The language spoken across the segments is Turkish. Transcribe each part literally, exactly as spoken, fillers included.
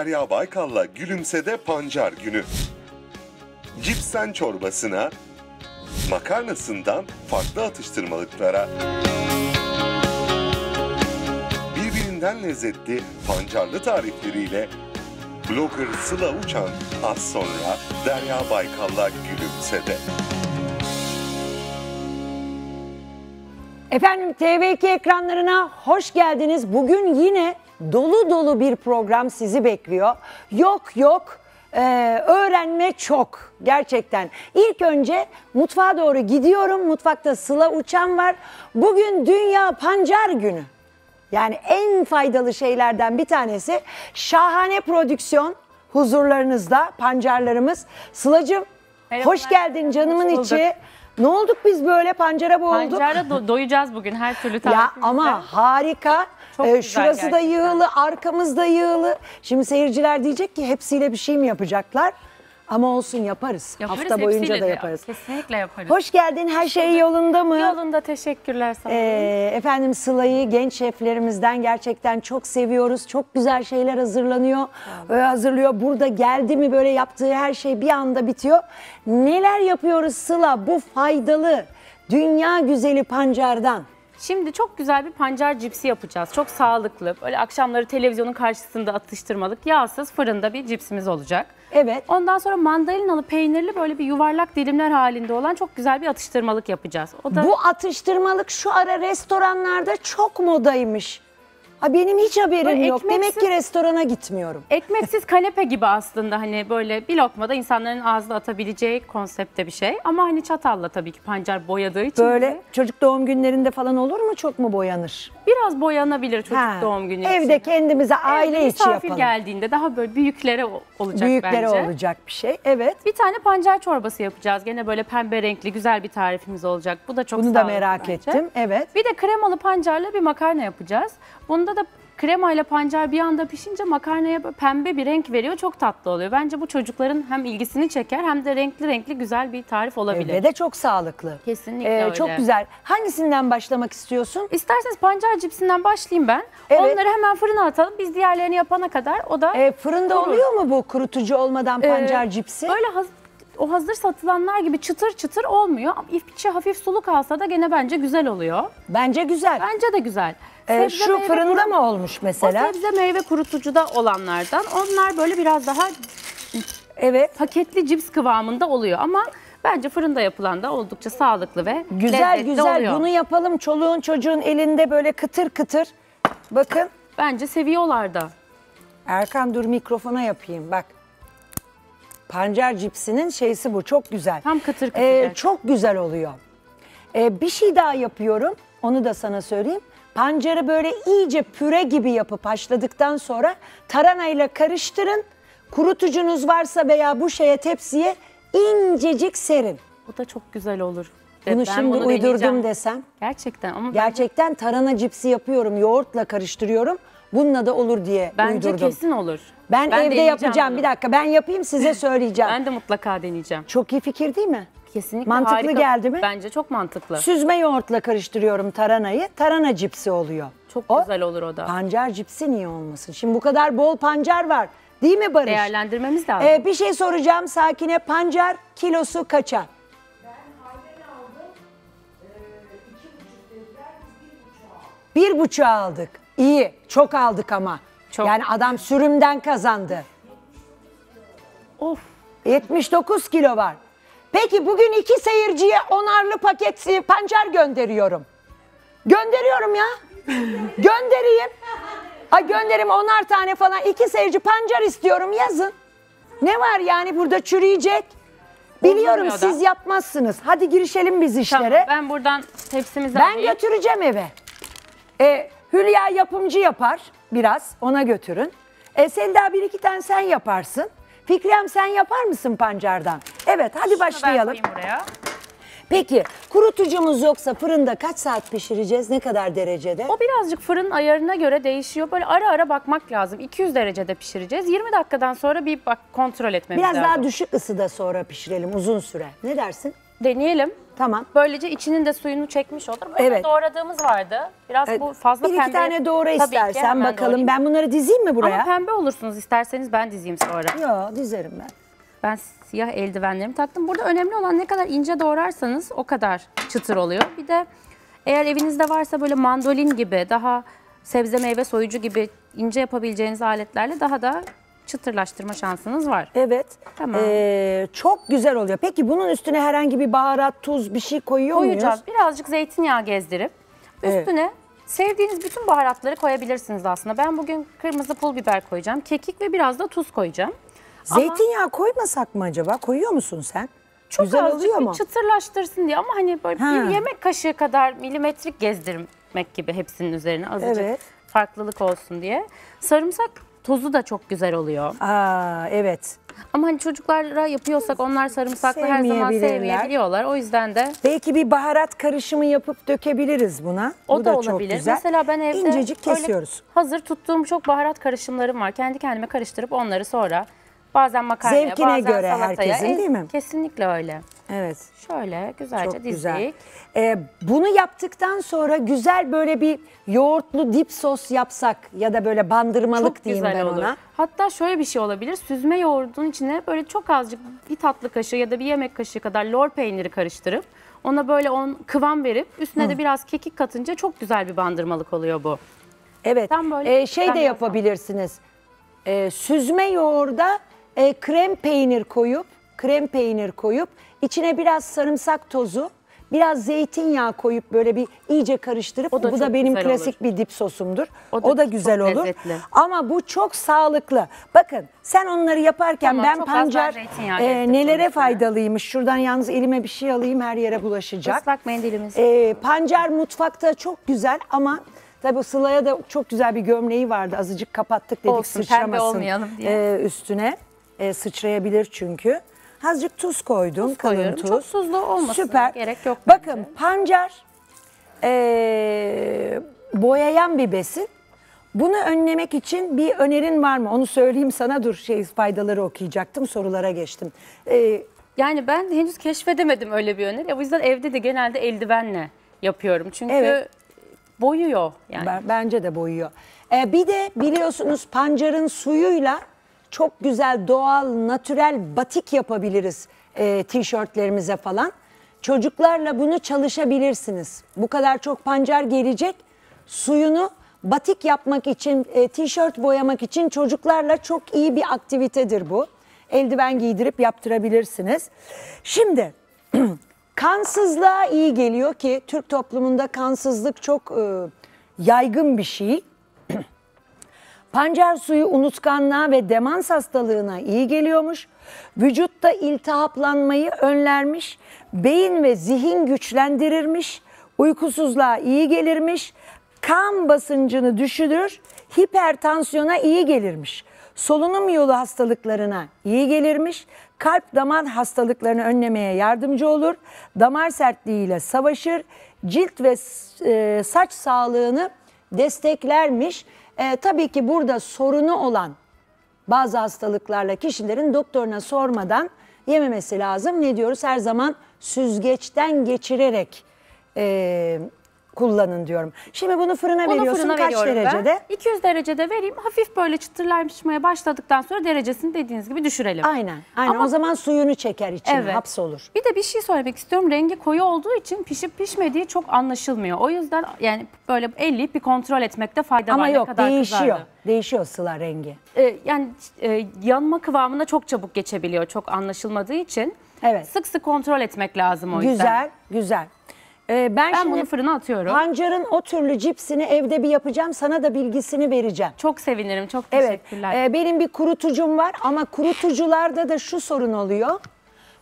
Derya Baykal'la Gülümse'de pancar günü. Cipsen çorbasına, makarnasından farklı atıştırmalıklara. Birbirinden lezzetli pancarlı tarifleriyle blogger Sıla Uçan az sonra Derya Baykal'la Gülümse'de. Efendim T V iki ekranlarına hoş geldiniz. Bugün yine dolu dolu bir program sizi bekliyor. Yok yok e, öğrenme çok gerçekten. İlk önce mutfağa doğru gidiyorum. Mutfakta Sıla Uçan var. Bugün Dünya Pancar Günü. Yani en faydalı şeylerden bir tanesi şahane prodüksiyon huzurlarınızda pancarlarımız. Sılacığım hoş geldin canımın içi. Ne olduk biz böyle pancara boğulduk? Pancara do doyacağız bugün her türlü tarifimizde. Ya ama harika. Ee, şurası gerçekten da yığılı, arkamız da yığılı. Şimdi seyirciler diyecek ki hepsiyle bir şey mi yapacaklar? Ama olsun yaparız. yaparız Hafta boyunca da yaparız. Ya, kesinlikle yaparız. Hoş geldin. Her şey yolunda mı? Yolunda, teşekkürler sana. Ee, efendim Sıla'yı genç şeflerimizden gerçekten çok seviyoruz. Çok güzel şeyler hazırlanıyor. Tamam. Ee, hazırlıyor. Burada geldi mi böyle yaptığı her şey bir anda bitiyor. Neler yapıyoruz Sıla bu faydalı dünya güzeli pancardan? Şimdi çok güzel bir pancar cipsi yapacağız. Çok sağlıklı. Öyle akşamları televizyonun karşısında atıştırmalık, yağsız fırında bir cipsimiz olacak. Evet. Ondan sonra mandalinalı, peynirli böyle bir yuvarlak dilimler halinde olan çok güzel bir atıştırmalık yapacağız. O da... Bu atıştırmalık şu ara restoranlarda çok modaymış. Ha benim hiç haberim böyle yok. Ekmeksiz, demek ki restorana gitmiyorum. Ekmeksiz kanepe gibi aslında hani böyle bir lokmada insanların ağzına atabileceği konsepte bir şey. Ama hani çatalla tabii ki pancar boyadığı için. Böyle de çocuk doğum günlerinde falan olur mu? Çok mu boyanır? Biraz boyanabilir çocuk ha, doğum günü için. Evde kendimize aile evde içi yapalım. Misafir geldiğinde daha böyle büyüklere olacak büyüklere bence. Büyüklere olacak bir şey. Evet. Bir tane pancar çorbası yapacağız. Gene böyle pembe renkli güzel bir tarifimiz olacak. Bu da çok sağlıklı. Bunu da merak bence ettim. Evet. Bir de kremalı pancarla bir makarna yapacağız. Bunda da kremayla pancar bir anda pişince makarnaya pembe bir renk veriyor. Çok tatlı oluyor. Bence bu çocukların hem ilgisini çeker hem de renkli renkli güzel bir tarif olabilir. Ve de çok sağlıklı. Kesinlikle ee, öyle. Çok güzel. Hangisinden başlamak istiyorsun? İsterseniz pancar cipsinden başlayayım ben. Evet. Onları hemen fırına atalım. Biz diğerlerini yapana kadar o da... Ee, fırında kurur. Oluyor mu bu kurutucu olmadan pancar ee, cipsi? Öyle hazır. O hazır satılanlar gibi çıtır çıtır olmuyor. İçi hafif sulu kalsa da gene bence güzel oluyor. Bence güzel. Bence de güzel. Ee, şu fırında mı olmuş mesela? O sebze meyve kurutucuda olanlardan. Onlar böyle biraz daha evet paketli cips kıvamında oluyor ama bence fırında yapılan da oldukça sağlıklı ve güzel lezzetli güzel oluyor. Bunu yapalım çoluğun çocuğun elinde böyle kıtır kıtır. Bakın. Bence seviyorlar da. Erkan dur mikrofona yapayım bak. Pancar cipsinin şeysi bu. Çok güzel. Tam kıtır kıtır. Ee, çok güzel oluyor. Ee, bir şey daha yapıyorum. Onu da sana söyleyeyim. Pancarı böyle iyice püre gibi yapıp haşladıktan sonra taranayla karıştırın. Kurutucunuz varsa veya bu şeye tepsiye incecik serin. Bu da çok güzel olur. Bunu ben şimdi bunu uydurdum deneyeceğim desem. Gerçekten ama gerçekten ben... tarana cipsi yapıyorum. Yoğurtla karıştırıyorum. Bununla da olur diye bence uydurdum. Bence kesin olur. Ben, ben evde yapacağım. Bunu. Bir dakika ben yapayım size söyleyeceğim. Ben de mutlaka deneyeceğim. Çok iyi fikir değil mi? Kesinlikle mantıklı harika geldi mi? Bence çok mantıklı. Süzme yoğurtla karıştırıyorum taranayı. Tarana cipsi oluyor. Çok o, güzel olur o da. Pancar cipsi niye olmasın? Şimdi bu kadar bol pancar var. Değil mi Barış? Değerlendirmemiz lazım. Ee, bir şey soracağım Sakine. Pancar kilosu kaça? Ben halden aldım. Ee, iki buçuk dediler. Bir buçuğa aldık. İyi. Çok aldık ama. Çok. Yani adam sürümden kazandı. Of. yetmiş dokuz kilo var. Peki bugün iki seyirciye onarlı paket pancar gönderiyorum. Gönderiyorum ya. Göndereyim. Ay gönderim onar tane falan. İki seyirci pancar istiyorum yazın. Ne var yani burada çürüyecek. Biliyorum siz yapmazsınız. Hadi girişelim biz işlere. Tamam, ben buradan tepsimizi ben alayım. Götüreceğim eve. Ee, Hülya yapımcı yapar. Biraz ona götürün. E, Selda bir iki tane sen yaparsın. Fikriyem sen yapar mısın pancardan? Evet hadi şunu başlayalım. Peki kurutucumuz yoksa fırında kaç saat pişireceğiz? Ne kadar derecede? O birazcık fırın ayarına göre değişiyor. Böyle ara ara bakmak lazım. iki yüz derecede pişireceğiz. yirmi dakikadan sonra bir bak kontrol etmemiz biraz lazım. Biraz daha düşük ısıda sonra pişirelim uzun süre. Ne dersin? Deneyelim. Tamam. Böylece içinin de suyunu çekmiş olur. Böyle evet. Doğradığımız vardı. Biraz evet. Bu fazla bir pembe. Bir tane doğra tabii istersen bakalım. Doğrayayım. Ben bunları dizeyim mi buraya? Ama pembe olursunuz isterseniz, ben dizeyim sonra. Yok, dizerim ben. Ben siyah eldivenlerimi taktım. Burada önemli olan ne kadar ince doğrarsanız o kadar çıtır oluyor. Bir de eğer evinizde varsa böyle mandolin gibi, daha sebze meyve soyucu gibi ince yapabileceğiniz aletlerle daha da çıtırlaştırma şansınız var. Evet. Tamam. Ee, çok güzel oluyor. Peki bunun üstüne herhangi bir baharat, tuz bir şey koyuyor Koyacağız. muyuz? Koyacağız. Birazcık zeytinyağı gezdirip üstüne evet. sevdiğiniz bütün baharatları koyabilirsiniz aslında. Ben bugün kırmızı pul biber koyacağım. Kekik ve biraz da tuz koyacağım. Zeytinyağı ama koymasak mı acaba? Koyuyor musun sen? Çok güzel oluyor mu? Çıtırlaştırsın diye, ama hani böyle ha. bir yemek kaşığı kadar milimetrik gezdirmek gibi hepsinin üzerine azıcık evet. farklılık olsun diye. Sarımsak tozu da çok güzel oluyor. Aa, evet. Ama hani çocuklara yapıyorsak onlar sarımsaklı her zaman sevmeyebiliyorlar. O yüzden de belki bir baharat karışımı yapıp dökebiliriz buna. O Bu da, da olabilir. Çok güzel. Mesela ben evde incecik kesiyoruz. Hazır tuttuğum çok baharat karışımlarım var. Kendi kendime karıştırıp onları sonra bazen makarnaya, zevkine bazen göre salataya. Herkesin, değil mi? Kesinlikle öyle. Evet. Şöyle güzelce çok güzel. dizdik. Ee, bunu yaptıktan sonra güzel böyle bir yoğurtlu dip sos yapsak ya da böyle bandırmalık çok diyeyim ben olur. ona. Hatta şöyle bir şey olabilir. Süzme yoğurdun içine böyle çok azıcık bir tatlı kaşığı ya da bir yemek kaşığı kadar lor peyniri karıştırıp ona böyle on kıvam verip üstüne Hı. de biraz kekik katınca çok güzel bir bandırmalık oluyor bu. Evet. Böyle, ee, şey de yapabilirsiniz. Ee, süzme yoğurda E, krem peynir koyup, krem peynir koyup içine biraz sarımsak tozu, biraz zeytinyağı koyup böyle bir iyice karıştırıp da bu da benim klasik olur. bir dip sosumdur. O da, o da güzel olur. Lezzetli. Ama bu çok sağlıklı. Bakın sen onları yaparken tamam, ben pancar e, nelere faydalıymış. Şuradan yalnız elime bir şey alayım, her yere bulaşacak. Islak mendilimiz. E, pancar mutfakta çok güzel ama tabii Sıla'ya da çok güzel bir gömleği vardı. Azıcık kapattık dedik, olsun, sıçramasın diye. E, üstüne. E, sıçrayabilir çünkü. Azıcık tuz koydum. Tuz kalın koyuyorum. Tuz. Çok tuzlu olmasına Süper. gerek yok. Bakın bence. pancar e, boyayan bir besin. Bunu önlemek için bir önerin var mı? Onu söyleyeyim sana. Dur şey faydaları okuyacaktım. Sorulara geçtim. E, yani ben henüz keşfedemedim öyle bir öneri. O yüzden evde de genelde eldivenle yapıyorum. Çünkü evet. boyuyor. Yani. Ben, bence de boyuyor. E, bir de biliyorsunuz pancarın suyuyla çok güzel doğal, natürel batik yapabiliriz e, tişörtlerimize falan. Çocuklarla bunu çalışabilirsiniz. Bu kadar çok pancar gelecek. Suyunu batik yapmak için, e, tişört boyamak için çocuklarla çok iyi bir aktivitedir bu. Eldiven giydirip yaptırabilirsiniz. Şimdi kansızlığa iyi geliyor ki Türk toplumunda kansızlık çok e, yaygın bir şey. Pancar suyu unutkanlığa ve demans hastalığına iyi geliyormuş. Vücutta iltihaplanmayı önlermiş. Beyin ve zihin güçlendirirmiş. Uykusuzluğa iyi gelirmiş. Kan basıncını düşürür. Hipertansiyona iyi gelirmiş. Solunum yolu hastalıklarına iyi gelirmiş. Kalp damar hastalıklarını önlemeye yardımcı olur. Damar sertliğiyle savaşır. Cilt ve saç sağlığını desteklermiş. Ee, tabii ki burada sorunu olan bazı hastalıklarla kişilerin doktoruna sormadan yememesi lazım. Ne diyoruz? Her zaman süzgeçten geçirerek e, kullanın diyorum. Şimdi bunu fırına bunu veriyorsun. Fırına Kaç derecede? Ben iki yüz derecede vereyim. Hafif böyle çıtırlaşmaya başladıktan sonra derecesini dediğiniz gibi düşürelim. Aynen. Aynen. Ama o zaman suyunu çeker içine. Evet. Hapsolur. Bir de bir şey söylemek istiyorum. Rengi koyu olduğu için pişip pişmediği çok anlaşılmıyor. O yüzden yani böyle elleyip bir kontrol etmekte fayda Ama var. Ama yok, ne kadar değişiyor. Kızardı. Değişiyor Sıla rengi. Ee, yani e, yanma kıvamına çok çabuk geçebiliyor. Çok anlaşılmadığı için. Evet. Sık sık kontrol etmek lazım o yüzden. Güzel, güzel. Ben, ben şimdi bunu fırına atıyorum. Pancarın o türlü cipsini evde bir yapacağım. Sana da bilgisini vereceğim. Çok sevinirim. Çok teşekkürler. Evet, benim bir kurutucum var ama kurutucularda da şu sorun oluyor.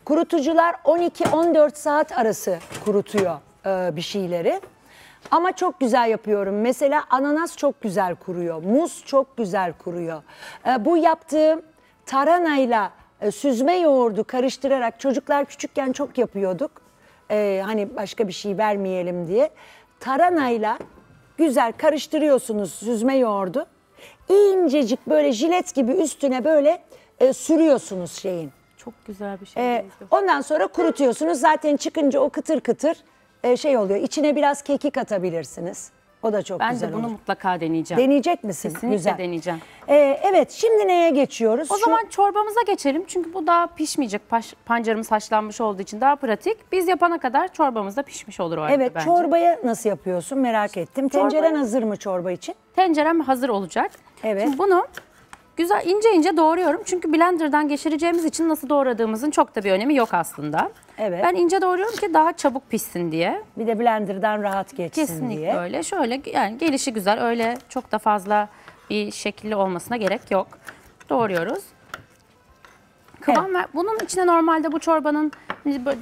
Kurutucular on iki on dört saat arası kurutuyor bir şeyleri. Ama çok güzel yapıyorum. Mesela ananas çok güzel kuruyor. Muz çok güzel kuruyor. Bu yaptığım taranayla süzme yoğurdu karıştırarak çocuklar küçükken çok yapıyorduk. Ee, hani başka bir şey vermeyelim diye taranayla güzel karıştırıyorsunuz süzme yoğurdu, incecik böyle jilet gibi üstüne böyle e, sürüyorsunuz şeyin Çok güzel bir şey. Ee, ondan sonra kurutuyorsunuz. Zaten çıkınca o kıtır kıtır e, şey oluyor. İçine biraz kekik atabilirsiniz. O da çok ben güzel olur. Ben de bunu olur. mutlaka deneyeceğim. Deneyecek misin? Kesinlikle güzel. deneyeceğim. Ee, evet, şimdi neye geçiyoruz? O Şu... zaman çorbamıza geçelim. Çünkü bu daha pişmeyecek. Pancarımız haşlanmış olduğu için daha pratik. Biz yapana kadar çorbamız da pişmiş olur o arada evet, bence. Evet, çorbaya nasıl yapıyorsun merak ettim. Çorba... Tenceren hazır mı çorba için? Tencerem hazır olacak. Evet. Şimdi bunu... Güzel ince ince doğruyorum çünkü blenderdan geçireceğimiz için nasıl doğradığımızın çok da bir önemi yok aslında. Evet. Ben ince doğruyorum ki daha çabuk pişsin diye. Bir de blenderdan rahat geçsin Kesinlikle diye. Kesinlikle öyle. Şöyle yani gelişi güzel, öyle çok da fazla bir şekilli olmasına gerek yok. Doğruyoruz. Kıvam evet. ver. Bunun içine normalde bu çorbanın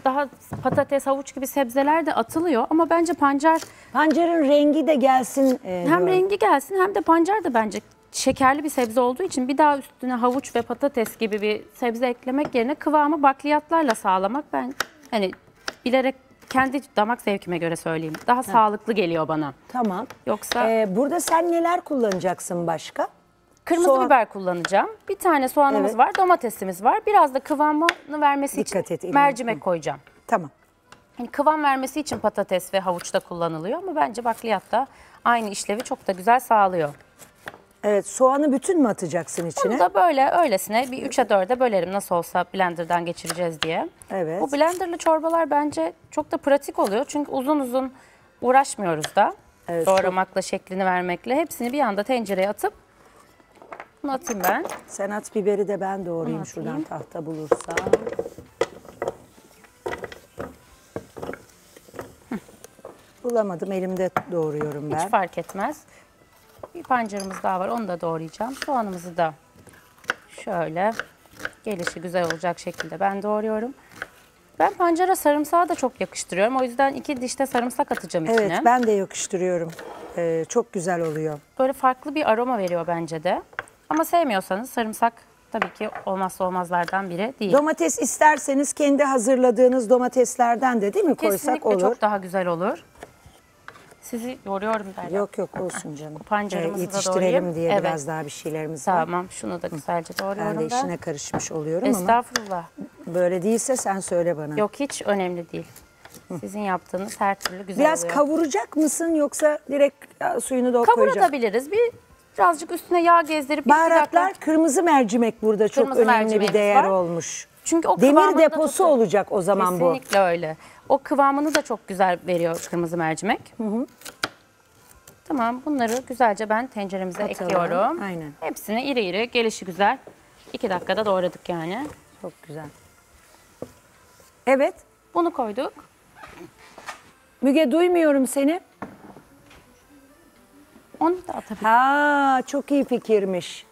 daha patates, havuç gibi sebzeler de atılıyor ama bence pancar... Pancarın rengi de gelsin. E, hem doğru. rengi gelsin hem de pancar da bence... Şekerli bir sebze olduğu için bir daha üstüne havuç ve patates gibi bir sebze eklemek yerine kıvamı bakliyatlarla sağlamak, ben hani bilerek kendi damak zevkime göre söyleyeyim. Daha evet. sağlıklı geliyor bana. Tamam. Yoksa ee, burada sen neler kullanacaksın başka? Kırmızı Soğan. biber kullanacağım. Bir tane soğanımız evet. var, domatesimiz var. Biraz da kıvamını vermesi Dikkat için et, mercimek Hı. koyacağım. Tamam. Yani kıvam vermesi için patates ve havuç da kullanılıyor ama bence bakliyat da aynı işlevi çok da güzel sağlıyor. Evet, soğanı bütün mü atacaksın içine? Bunu da böyle öylesine bir üçe dörde bölerim nasıl olsa blenderdan geçireceğiz diye. Evet. Bu blenderlı çorbalar bence çok da pratik oluyor. Çünkü uzun uzun uğraşmıyoruz da. Evet, doğramakla, şeklini vermekle. Hepsini bir anda tencereye atıp bunu atayım ben. Sen at biberi de ben doğrayayım şuradan tahta bulursa. Bulamadım, elimde doğruyorum ben. Hiç fark etmez. Bir pancarımız daha var, onu da doğrayacağım. Soğanımızı da şöyle gelişi güzel olacak şekilde ben doğruyorum. Ben pancara sarımsağı da çok yakıştırıyorum. O yüzden iki dişte sarımsak atacağım içine. Evet, ben de yakıştırıyorum. Ee, çok güzel oluyor. Böyle farklı bir aroma veriyor bence de. Ama sevmiyorsanız sarımsak tabii ki olmazsa olmazlardan biri değil. Domates isterseniz kendi hazırladığınız domateslerden de değil mi koysak Kesinlikle olur? Kesinlikle çok daha güzel olur. Sizi yoruyorum Derya. Yok yok olsun canım. Pancarımızı ee, yetiştirelim diye evet. biraz daha bir şeylerimiz var. Tamam, şunu da güzelce doğruyorum ben. Ben de işine karışmış oluyorum Estağfurullah. ama. Estağfurullah. Böyle değilse sen söyle bana. Yok, hiç önemli değil. Sizin yaptığınız her türlü güzel biraz oluyor. Biraz kavuracak mısın yoksa direkt suyunu da koyacak? Kavurabiliriz. Bir, birazcık üstüne yağ gezdirip. Baharatlar, kırmızı mercimek burada kırmızı çok önemli bir değer var. olmuş. Çünkü o demir deposu çok... olacak o zaman Kesinlikle bu. Kesinlikle öyle. O kıvamını da çok güzel veriyor kırmızı mercimek. Hı hı. Tamam, bunları güzelce ben tenceremize Atalım. ekliyorum. Aynen. Hepsini iri iri, gelişi güzel. İki dakikada doğradık yani. Çok güzel. Evet. Bunu koyduk. Müge, duymuyorum seni. Onu da atabilirim. Ha, çok iyi fikirmiş.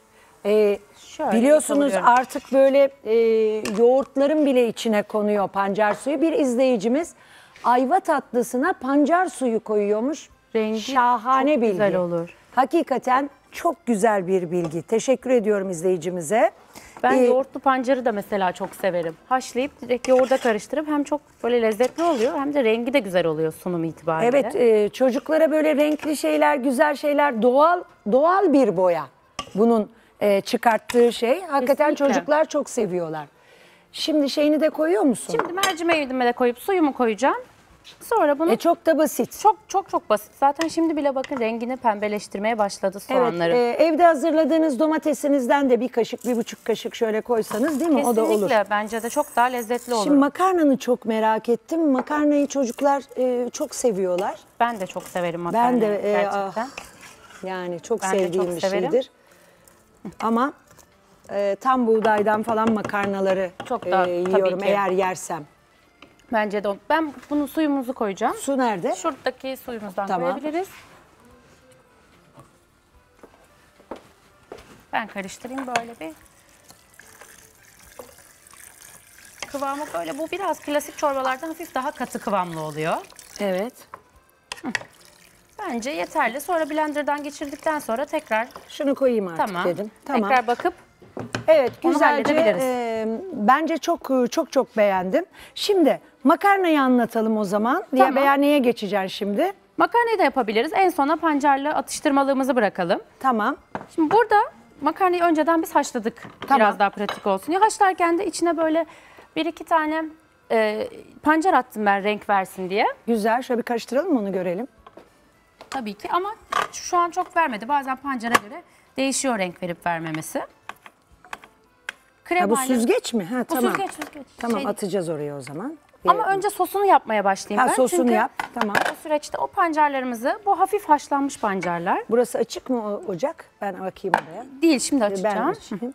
Ee, Şöyle biliyorsunuz artık böyle e, yoğurtların bile içine konuyor pancar suyu. Bir izleyicimiz ayva tatlısına pancar suyu koyuyormuş. Rengi Şahane bilgi. Güzel olur. Hakikaten çok güzel bir bilgi. Teşekkür ediyorum izleyicimize. Ben ee, yoğurtlu pancarı da mesela çok severim. Haşlayıp direkt yoğurda karıştırıp hem çok böyle lezzetli oluyor hem de rengi de güzel oluyor sunum itibariyle. Evet, e, çocuklara böyle renkli şeyler, güzel şeyler, doğal doğal bir boya bunun. E, çıkarttığı şey. Hakikaten Kesinlikle. çocuklar çok seviyorlar. Şimdi şeyini de koyuyor musun? Şimdi mercimeği de koyup suyumu koyacağım. Sonra bunu... E çok da basit. Çok çok çok basit. Zaten şimdi bile bakın rengini pembeleştirmeye başladı soğanları. Evet, e, evde hazırladığınız domatesinizden de bir kaşık, bir buçuk kaşık şöyle koysanız değil mi? Kesinlikle, o da olur. Kesinlikle, bence de çok daha lezzetli olur. Şimdi makarnanı çok merak ettim. Makarnayı çocuklar e, çok seviyorlar. Ben de çok severim makarnayı. Ben de e, gerçekten. Ah, yani çok ben sevdiğim çok bir severim. şeydir. Ama e, tam buğdaydan falan makarnaları çok da, e, yiyorum eğer yersem. Bence de. Ben bunu suyumuzu koyacağım. Su nerede? Şuradaki suyumuzdan tamam. koyabiliriz. Ben karıştırayım böyle bir. Kıvamı böyle. Bu biraz klasik çorbalardan hafif daha katı kıvamlı oluyor. Evet. Hı. Bence yeterli. Sonra blenderdan geçirdikten sonra tekrar... Şunu koyayım artık tamam. dedim. Tamam. Tekrar bakıp evet, güzelce e, bence çok çok çok beğendim. Şimdi makarnayı anlatalım o zaman. Tamam. Diye beyaneye geçeceğim şimdi. Makarnayı da yapabiliriz. En sona pancarlı atıştırmalığımızı bırakalım. Tamam. Şimdi burada makarnayı önceden biz haşladık. Tamam. Biraz daha pratik olsun. Ya haşlarken de içine böyle bir iki tane e, pancar attım ben renk versin diye. Güzel. Şöyle bir karıştıralım onu görelim. Tabii ki ama şu an çok vermedi. Bazen pancara göre değişiyor renk verip vermemesi. Krema bu süzgeç mi? Ha, bu tamam. Süzgeç, süzgeç. Tamam şey atacağız oraya o zaman. Ama önce sosunu yapmaya başlayayım ha, ben. Sosunu çünkü yap. Tamam. O süreçte o pancarlarımızı, bu hafif haşlanmış pancarlar. Burası açık mı ocak? Ben bakayım oraya. Değil, şimdi açacağım. Ben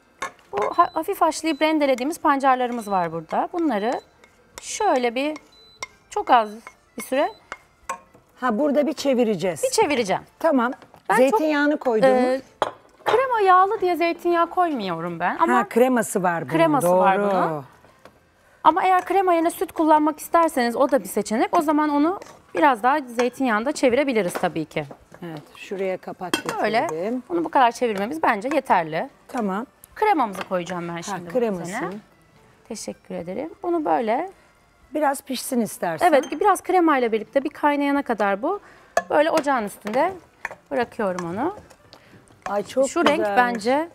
bu hafif haşlayıp rendelediğimiz pancarlarımız var burada. Bunları şöyle bir çok az bir süre. Ha burada bir çevireceğiz. Bir çevireceğim. Tamam. Ben zeytinyağını koydum. E, krema yağlı diye zeytinyağı koymuyorum ben. Ama ha kreması var bunun. Kreması doğru. Var bunun. Ama eğer krema yerine süt kullanmak isterseniz o da bir seçenek. O zaman onu biraz daha zeytinyağında çevirebiliriz tabii ki. Evet, şuraya kapak getirdim. Böyle, onu bu kadar çevirmemiz bence yeterli. Tamam. Kremamızı koyacağım ben şimdi. Ha, kremasını. Teşekkür ederim. Bunu böyle... Biraz pişsin istersen. Evet, biraz kremayla birlikte bir kaynayana kadar bu. Böyle ocağın üstünde bırakıyorum onu. Ay çok şu güzel. Renk bence,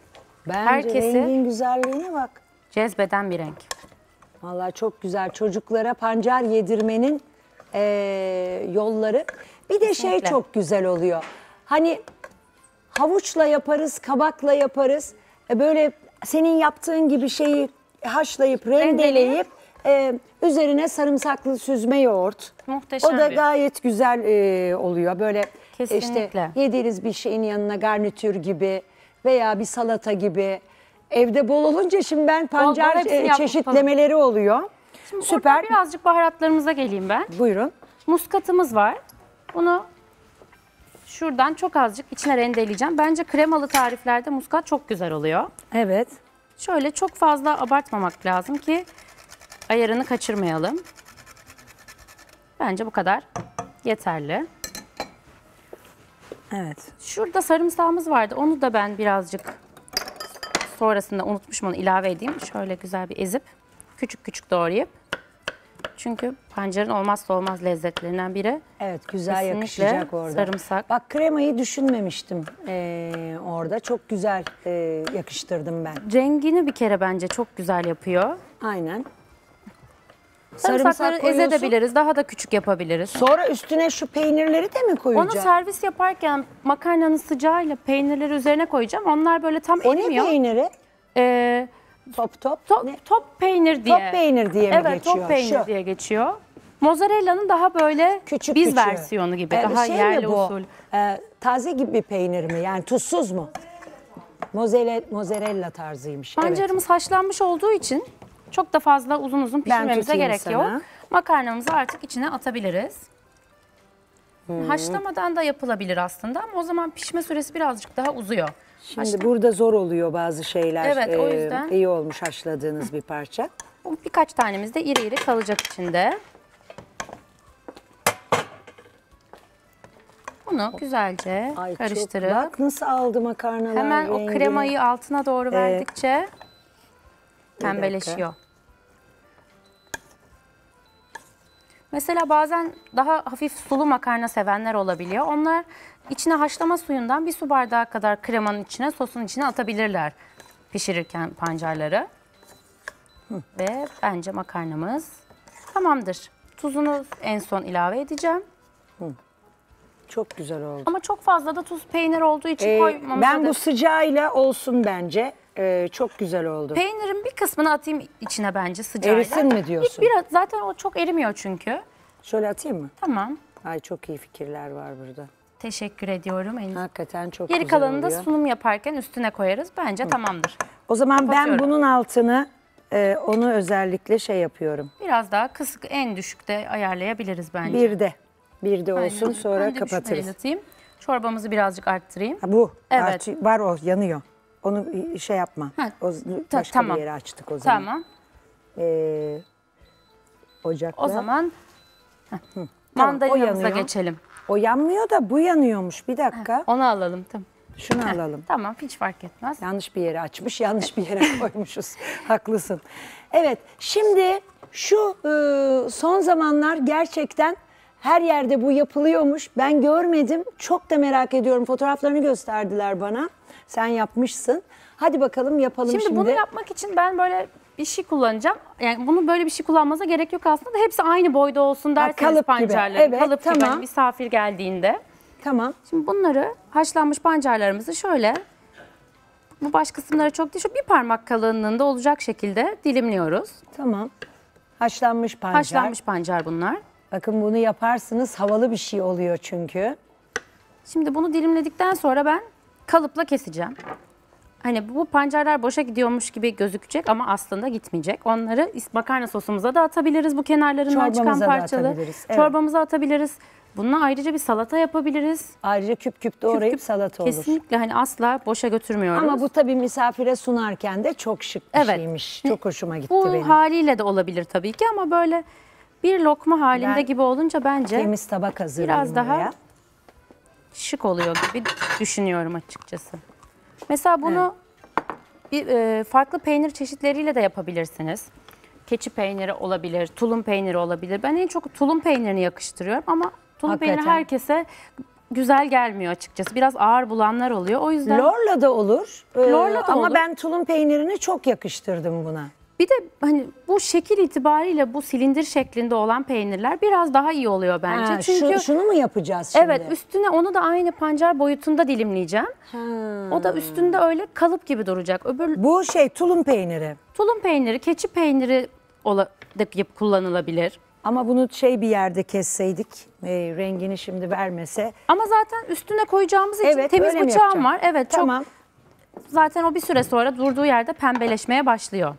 bence herkesi... Rengin güzelliğine bak. Cezbeden bir renk. Vallahi çok güzel. Çocuklara pancar yedirmenin e, yolları. Bir de kesinlikle. Şey çok güzel oluyor. Hani havuçla yaparız, kabakla yaparız. E, böyle senin yaptığın gibi şeyi haşlayıp, rendeleyip e, üzerine sarımsaklı süzme yoğurt. Muhteşem. O da gayet güzel e, oluyor. Böyle kesinlikle. İşte yediğiniz bir şeyin yanına garnitür gibi veya bir salata gibi. Evde bol olunca şimdi ben pancar çeşitlemeleri oluyor. Şimdi süper. Birazcık baharatlarımıza geleyim ben. Buyurun. Muskatımız var. Bunu şuradan çok azıcık içine rendeleyeceğim. Bence kremalı tariflerde muskat çok güzel oluyor. Evet. Şöyle çok fazla abartmamak lazım ki ayarını kaçırmayalım. Bence bu kadar yeterli. Evet. Şurada sarımsağımız vardı. Onu da ben birazcık... Sonrasında unutmuşum onu ilave edeyim. Şöyle güzel bir ezip küçük küçük doğrayıp. Çünkü pancarın olmazsa olmaz lezzetlerinden biri. Evet güzel kesinlikle yakışacak orada. Sarımsak. Bak kremayı düşünmemiştim ee, orada. Çok güzel e, yakıştırdım ben. Rengini bir kere bence çok güzel yapıyor. Aynen. Sarımsakları sarımsak ezebiliriz. Daha da küçük yapabiliriz. Sonra üstüne şu peynirleri de mi koyacağım? Onu servis yaparken makarnanın sıcağıyla peynirleri üzerine koyacağım. Onlar böyle tam o erimiyor. O ne peyniri? Ee, top top? Top, top peynir diye. Top peynir diye mi evet, geçiyor? Evet top peynir şu diye geçiyor. Mozzarella'nın daha böyle küçük, biz küçüğü versiyonu gibi. Ee, daha şey yerli usul. Ee, taze gibi bir peynir mi? Yani tuzsuz mu? Mozzarella, mozzarella tarzıymış. Pancarımız evet haşlanmış olduğu için... Çok da fazla uzun uzun pişirmemize gerek sana yok. Makarnamızı artık içine atabiliriz. Hmm. Haşlamadan da yapılabilir aslında ama o zaman pişme süresi birazcık daha uzuyor. Şimdi haşla burada zor oluyor bazı şeyler. Evet ee, o yüzden. İyi olmuş haşladığınız bir parça. Birkaç tanemiz de iri iri kalacak içinde. Bunu güzelce ay karıştırıp. Çok, bak nasıl aldı makarnalar hemen rengini. O kremayı altına doğru evet verdikçe pembeleşiyor. Mesela bazen daha hafif sulu makarna sevenler olabiliyor. Onlar içine haşlama suyundan bir su bardağı kadar kremanın içine, sosun içine atabilirler pişirirken pancarları. Hı. Ve bence makarnamız tamamdır. Tuzunu en son ilave edeceğim. Hı. Çok güzel oldu. Ama çok fazla da tuz peynir olduğu için ee, koymamız. Ben da... bu sıcağıyla olsun bence. Ee, çok güzel oldu. Peynirin bir kısmını atayım içine bence sıcağıyla. Erisin mi diyorsun? Biraz, zaten o çok erimiyor çünkü. Şöyle atayım mı? Tamam. Ay çok iyi fikirler var burada. Teşekkür ediyorum. En... Hakikaten çok geri güzel oluyor. Geri kalanını da sunum yaparken üstüne koyarız. Bence hı, tamamdır. O zaman ben bunun altını e, onu özellikle şey yapıyorum. Biraz daha kısık en düşükte ayarlayabiliriz bence. Bir de. Bir de olsun aynen, sonra ben de kapatırız. Atayım. Çorbamızı birazcık arttırayım. Ha, bu. Evet. Artı, var o yanıyor. Onu şey yapma. Ha, o, başka tamam bir yere açtık o zaman. Tamam. Ee, ocakla. O zaman tamam, mandalinamıza geçelim. O yanmıyor da bu yanıyormuş. Bir dakika. Ha, onu alalım. Tamam. Şunu ha, alalım. Tamam hiç fark etmez. Yanlış bir yere açmış, yanlış bir yere koymuşuz. Haklısın. Evet şimdi şu son zamanlar gerçekten... Her yerde bu yapılıyormuş. Ben görmedim. Çok da merak ediyorum. Fotoğraflarını gösterdiler bana. Sen yapmışsın. Hadi bakalım yapalım şimdi. Şimdi bunu yapmak için ben böyle bir şey kullanacağım. Yani bunu böyle bir şey kullanmanıza gerek yok aslında. Hepsi aynı boyda olsun derseniz pancarları. Evet, kalıp tamam. Gibi hani misafir geldiğinde. Tamam. Şimdi bunları haşlanmış pancarlarımızı şöyle, bu baş kısımları çok değil, şu bir parmak kalınlığında olacak şekilde dilimliyoruz. Tamam. Haşlanmış pancar. Haşlanmış pancar bunlar. Bakın bunu yaparsınız, havalı bir şey oluyor çünkü. Şimdi bunu dilimledikten sonra ben kalıpla keseceğim. Hani bu pancarlar boşa gidiyormuş gibi gözükecek ama aslında gitmeyecek. Onları makarna sosumuza da atabiliriz, bu kenarlarından çorbamıza çıkan parçalı. Atabiliriz, evet. Çorbamıza atabiliriz. Bununla ayrıca bir salata yapabiliriz. Ayrıca küp küp doğrayıp küp küp salata olur. Kesinlikle hani asla boşa götürmüyoruz. Ama bu tabii misafire sunarken de çok şık bir evet. şeymiş. Çok hoşuma gitti bu benim. Bu haliyle de olabilir tabii ki ama böyle bir lokma halinde ben, gibi olunca bence temiz tabak hazırlayayım biraz daha buraya. Şık oluyor gibi düşünüyorum açıkçası. Mesela bunu evet. bir, e, farklı peynir çeşitleriyle de yapabilirsiniz. Keçi peyniri olabilir, tulum peyniri olabilir. Ben en çok tulum peynirini yakıştırıyorum ama tulum hakikaten. Peyniri herkese güzel gelmiyor açıkçası. Biraz ağır bulanlar oluyor. O yüzden lorla da olur. Ee, lorla da ama olur. Ben tulum peynirini çok yakıştırdım buna. Bir de hani bu şekil itibariyle bu silindir şeklinde olan peynirler biraz daha iyi oluyor bence. Ha, çünkü şu, şunu mu yapacağız şimdi? Evet, üstüne onu da aynı pancar boyutunda dilimleyeceğim. Ha. O da üstünde öyle kalıp gibi duracak. Öbür... Bu şey tulum peyniri. Tulum peyniri, keçi peyniri de kullanılabilir. Ama bunu şey bir yerde kesseydik, e, rengini şimdi vermese. Ama zaten üstüne koyacağımız için evet, temiz bıçağım var. Evet, tamam. Çok... Zaten o bir süre sonra durduğu yerde pembeleşmeye başlıyor.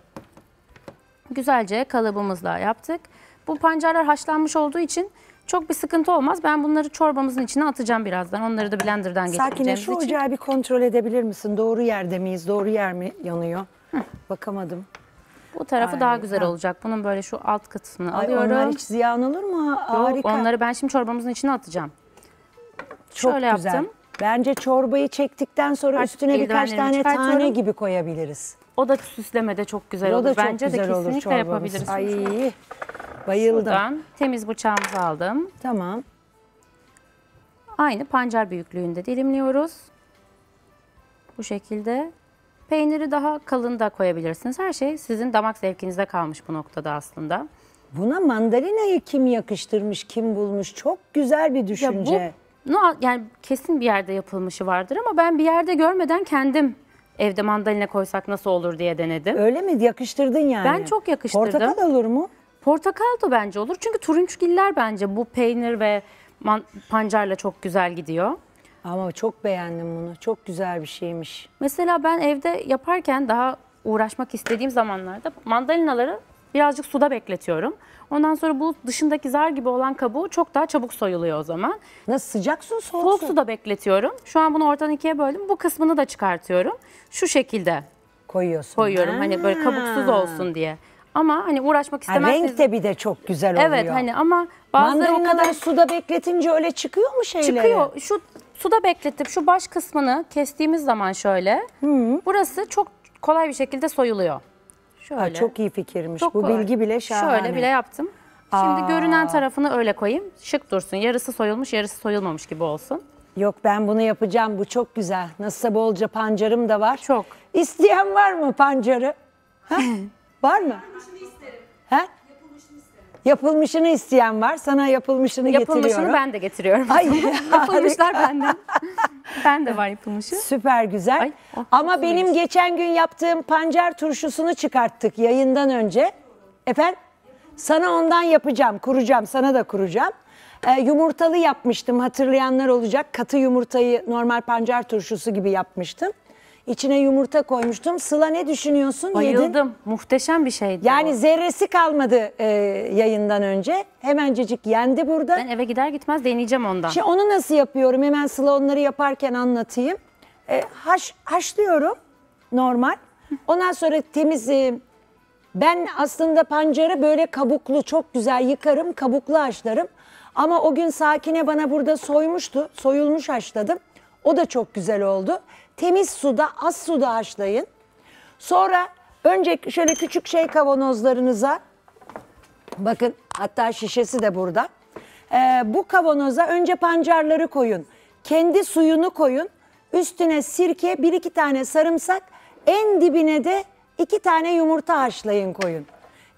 Güzelce kalıbımızla yaptık. Bu pancarlar haşlanmış olduğu için çok bir sıkıntı olmaz. Ben bunları çorbamızın içine atacağım birazdan. Onları da blenderdan geçireceğimiz için. Sakine şu ocağı bir kontrol edebilir misin? Doğru yerde miyiz? Doğru yer mi yanıyor? Hı. Bakamadım. Bu tarafı harika. Daha güzel olacak. Bunun böyle şu alt kısmını ay, alıyorum. Onlar hiç ziyan olur mu? Harika. Yok, onları ben şimdi çorbamızın içine atacağım. Çok şöyle güzel. Yaptım. Bence çorbayı çektikten sonra artık üstüne birkaç tane tane gibi koyabiliriz. O da süslemede çok güzel o olur. Çok bence güzel de kesinlikle olur yapabiliriz. Ay, bayıldım. Şuradan temiz bıçağımızı aldım. Tamam. Aynı pancar büyüklüğünde dilimliyoruz. Bu şekilde. Peyniri daha kalın da koyabilirsiniz. Her şey sizin damak zevkinize kalmış bu noktada aslında. Buna mandalinayı kim yakıştırmış, kim bulmuş? Çok güzel bir düşünce. Ya bu, yani kesin bir yerde yapılmışı vardır ama ben bir yerde görmeden kendim evde mandalina koysak nasıl olur diye denedim. Öyle mi? Yakıştırdın yani. Ben çok yakıştırdım. Portakal olur mu? Portakal da bence olur. Çünkü turunçgiller bence bu peynir ve pancarla çok güzel gidiyor. Ama çok beğendim bunu. Çok güzel bir şeymiş. Mesela ben evde yaparken daha uğraşmak istediğim zamanlarda mandalinaları birazcık suda bekletiyorum. Ondan sonra bu dışındaki zar gibi olan kabuğu çok daha çabuk soyuluyor o zaman. Nasıl, sıcak su, soğuk, soğuk su? Suda bekletiyorum. Şu an bunu ortadan ikiye böldüm. Bu kısmını da çıkartıyorum. Şu şekilde koyuyorsun. Koyuyorum ha. Hani böyle kabuksuz olsun diye. Ama hani uğraşmak istemezsiniz. Yani renk de bir de çok güzel oluyor. Evet hani ama bazıları o kadar suda bekletince öyle çıkıyor mu şeyleri? Çıkıyor. Şu suda bekletip şu baş kısmını kestiğimiz zaman şöyle. Hmm. Burası çok kolay bir şekilde soyuluyor. Şöyle. Aa, çok iyi fikirmiş. Çok bu kolay. Bilgi bile şahane. Şöyle bile yaptım. Şimdi aa. Görünen tarafını öyle koyayım. Şık dursun. Yarısı soyulmuş, yarısı soyulmamış gibi olsun. Yok ben bunu yapacağım. Bu çok güzel. Nasılsa bolca pancarım da var. Çok. İsteyen var mı pancarı? Ha? Var mı? Yapılmışını isterim. He? Yapılmışını isterim. Yapılmışını isteyen var. Sana yapılmışını, yapılmışını getiriyorum. Yapılmışını ben de getiriyorum. Ay, yapılmışlar benden. Ben de var yapılmışı. Süper güzel. Ay, oh, ama benim güzel. Geçen gün yaptığım pancar turşusunu çıkarttık yayından önce. Efendim? Sana ondan yapacağım, kuracağım. Sana da kuracağım. Ee, yumurtalı yapmıştım. Hatırlayanlar olacak. Katı yumurtayı normal pancar turşusu gibi yapmıştım. İçine yumurta koymuştum. Sıla ne düşünüyorsun? Bayıldım. Yedin. Muhteşem bir şeydi. Yani o. Zerresi kalmadı e, yayından önce. Hemencecik yendi burada. Ben eve gider gitmez deneyeceğim ondan. Şimdi onu nasıl yapıyorum? Hemen Sıla onları yaparken anlatayım. E, haş, haşlıyorum normal. Ondan sonra temiz... E, ben aslında pancarı böyle kabuklu çok güzel yıkarım. Kabuklu haşlarım. Ama o gün Sakine bana burada soymuştu. Soyulmuş haşladım. O da çok güzel oldu. Temiz suda, az suda haşlayın. Sonra önce şöyle küçük şey kavanozlarınıza, bakın hatta şişesi de burada. e, bu kavanoza önce pancarları koyun. Kendi suyunu koyun. Üstüne sirke, bir iki tane sarımsak, en dibine de iki tane yumurta haşlayın koyun.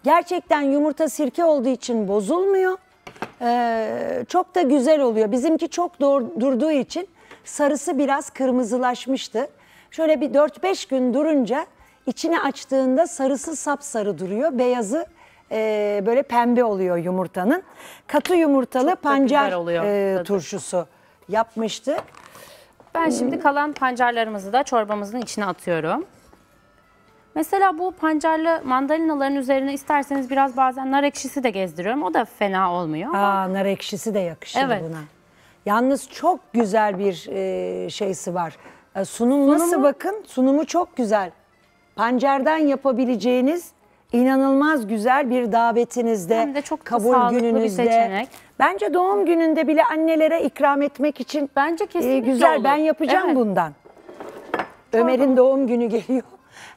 Gerçekten yumurta sirke olduğu için bozulmuyor. Ee, çok da güzel oluyor. Bizimki çok durduğu için sarısı biraz kırmızılaşmıştı. Şöyle bir dört beş gün durunca içini açtığında sarısı sapsarı duruyor. Beyazı e, böyle pembe oluyor yumurtanın. Katı yumurtalı çok pancar oluyor, e, turşusu yapmıştık. Ben şimdi kalan pancarlarımızı da çorbamızın içine atıyorum. Mesela bu pancarlı mandalinaların üzerine isterseniz biraz bazen nar ekşisi de gezdiriyorum. O da fena olmuyor. Aa, ama... nar ekşisi de yakışır, evet, buna. Yalnız çok güzel bir e, şeysi var. E, sunum nasıl Sunumu... bakın? Sunumu çok güzel. Pancardan yapabileceğiniz inanılmaz güzel bir davetinizde, hem de çok kabul gününüzde. Bir seçenek. Bence doğum gününde bile annelere ikram etmek için bence kesinlikle e, güzel olur. Ben yapacağım, evet, bundan. Ömer'in doğum günü geliyor.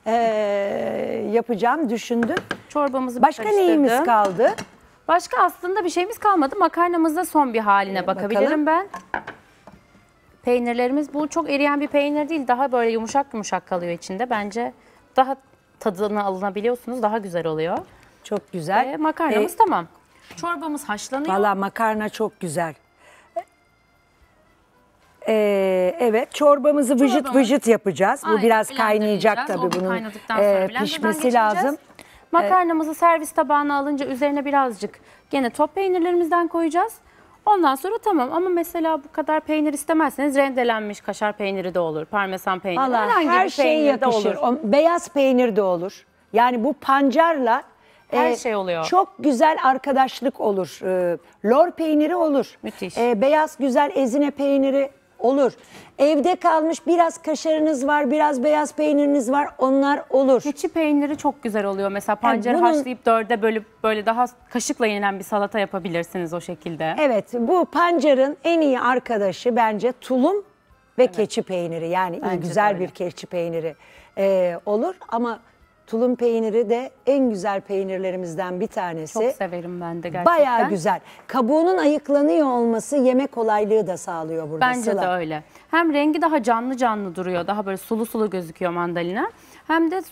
Ee, yapacağım, düşündüm. Çorbamızı başka neyimiz kaldı? Başka aslında bir şeyimiz kalmadı. Makarnamızda son bir haline ee, bakabilirim bakalım. Ben. Peynirlerimiz, bu çok eriyen bir peynir değil. Daha böyle yumuşak yumuşak kalıyor içinde. Bence daha tadını alınabiliyorsunuz. Daha güzel oluyor. Çok güzel. Ee, makarnamız ee, tamam. Çorbamız haşlanıyor. Valla makarna çok güzel. Ee, evet, çorbamızı Çorbamız. vıcıt vıcıt yapacağız. Aynen, bu biraz kaynayacak tabii, bunun e, pişmesi lazım. Makarnamızı servis tabağına alınca üzerine birazcık gene top peynirlerimizden koyacağız. Ondan sonra tamam, ama mesela bu kadar peynir istemezseniz rendelenmiş kaşar peyniri de olur, parmesan peyniri, Allah, herhangi her bir şey yakışır. Olur. O, beyaz peynir de olur. Yani bu pancarla her şey oluyor. Ee, çok güzel arkadaşlık olur. Ee, lor peyniri olur. Müthiş. Ee, beyaz güzel ezine peyniri olur. Evde kalmış biraz kaşarınız var, biraz beyaz peyniriniz var, onlar olur. Keçi peyniri çok güzel oluyor. Mesela pancarı yani bunun... haşlayıp dörde bölüp böyle daha kaşıkla yenilen bir salata yapabilirsiniz o şekilde. Evet, bu pancarın en iyi arkadaşı bence tulum ve, evet, keçi peyniri. Yani bence güzel bir keçi peyniri ee, olur ama... Tulum peyniri de en güzel peynirlerimizden bir tanesi. Çok severim ben de gerçekten. Bayağı güzel. Kabuğunun ayıklanıyor olması yeme kolaylığı da sağlıyor burada. Bence Sıla. de öyle. Hem rengi daha canlı canlı duruyor. Daha böyle sulu sulu gözüküyor mandalina. Hem de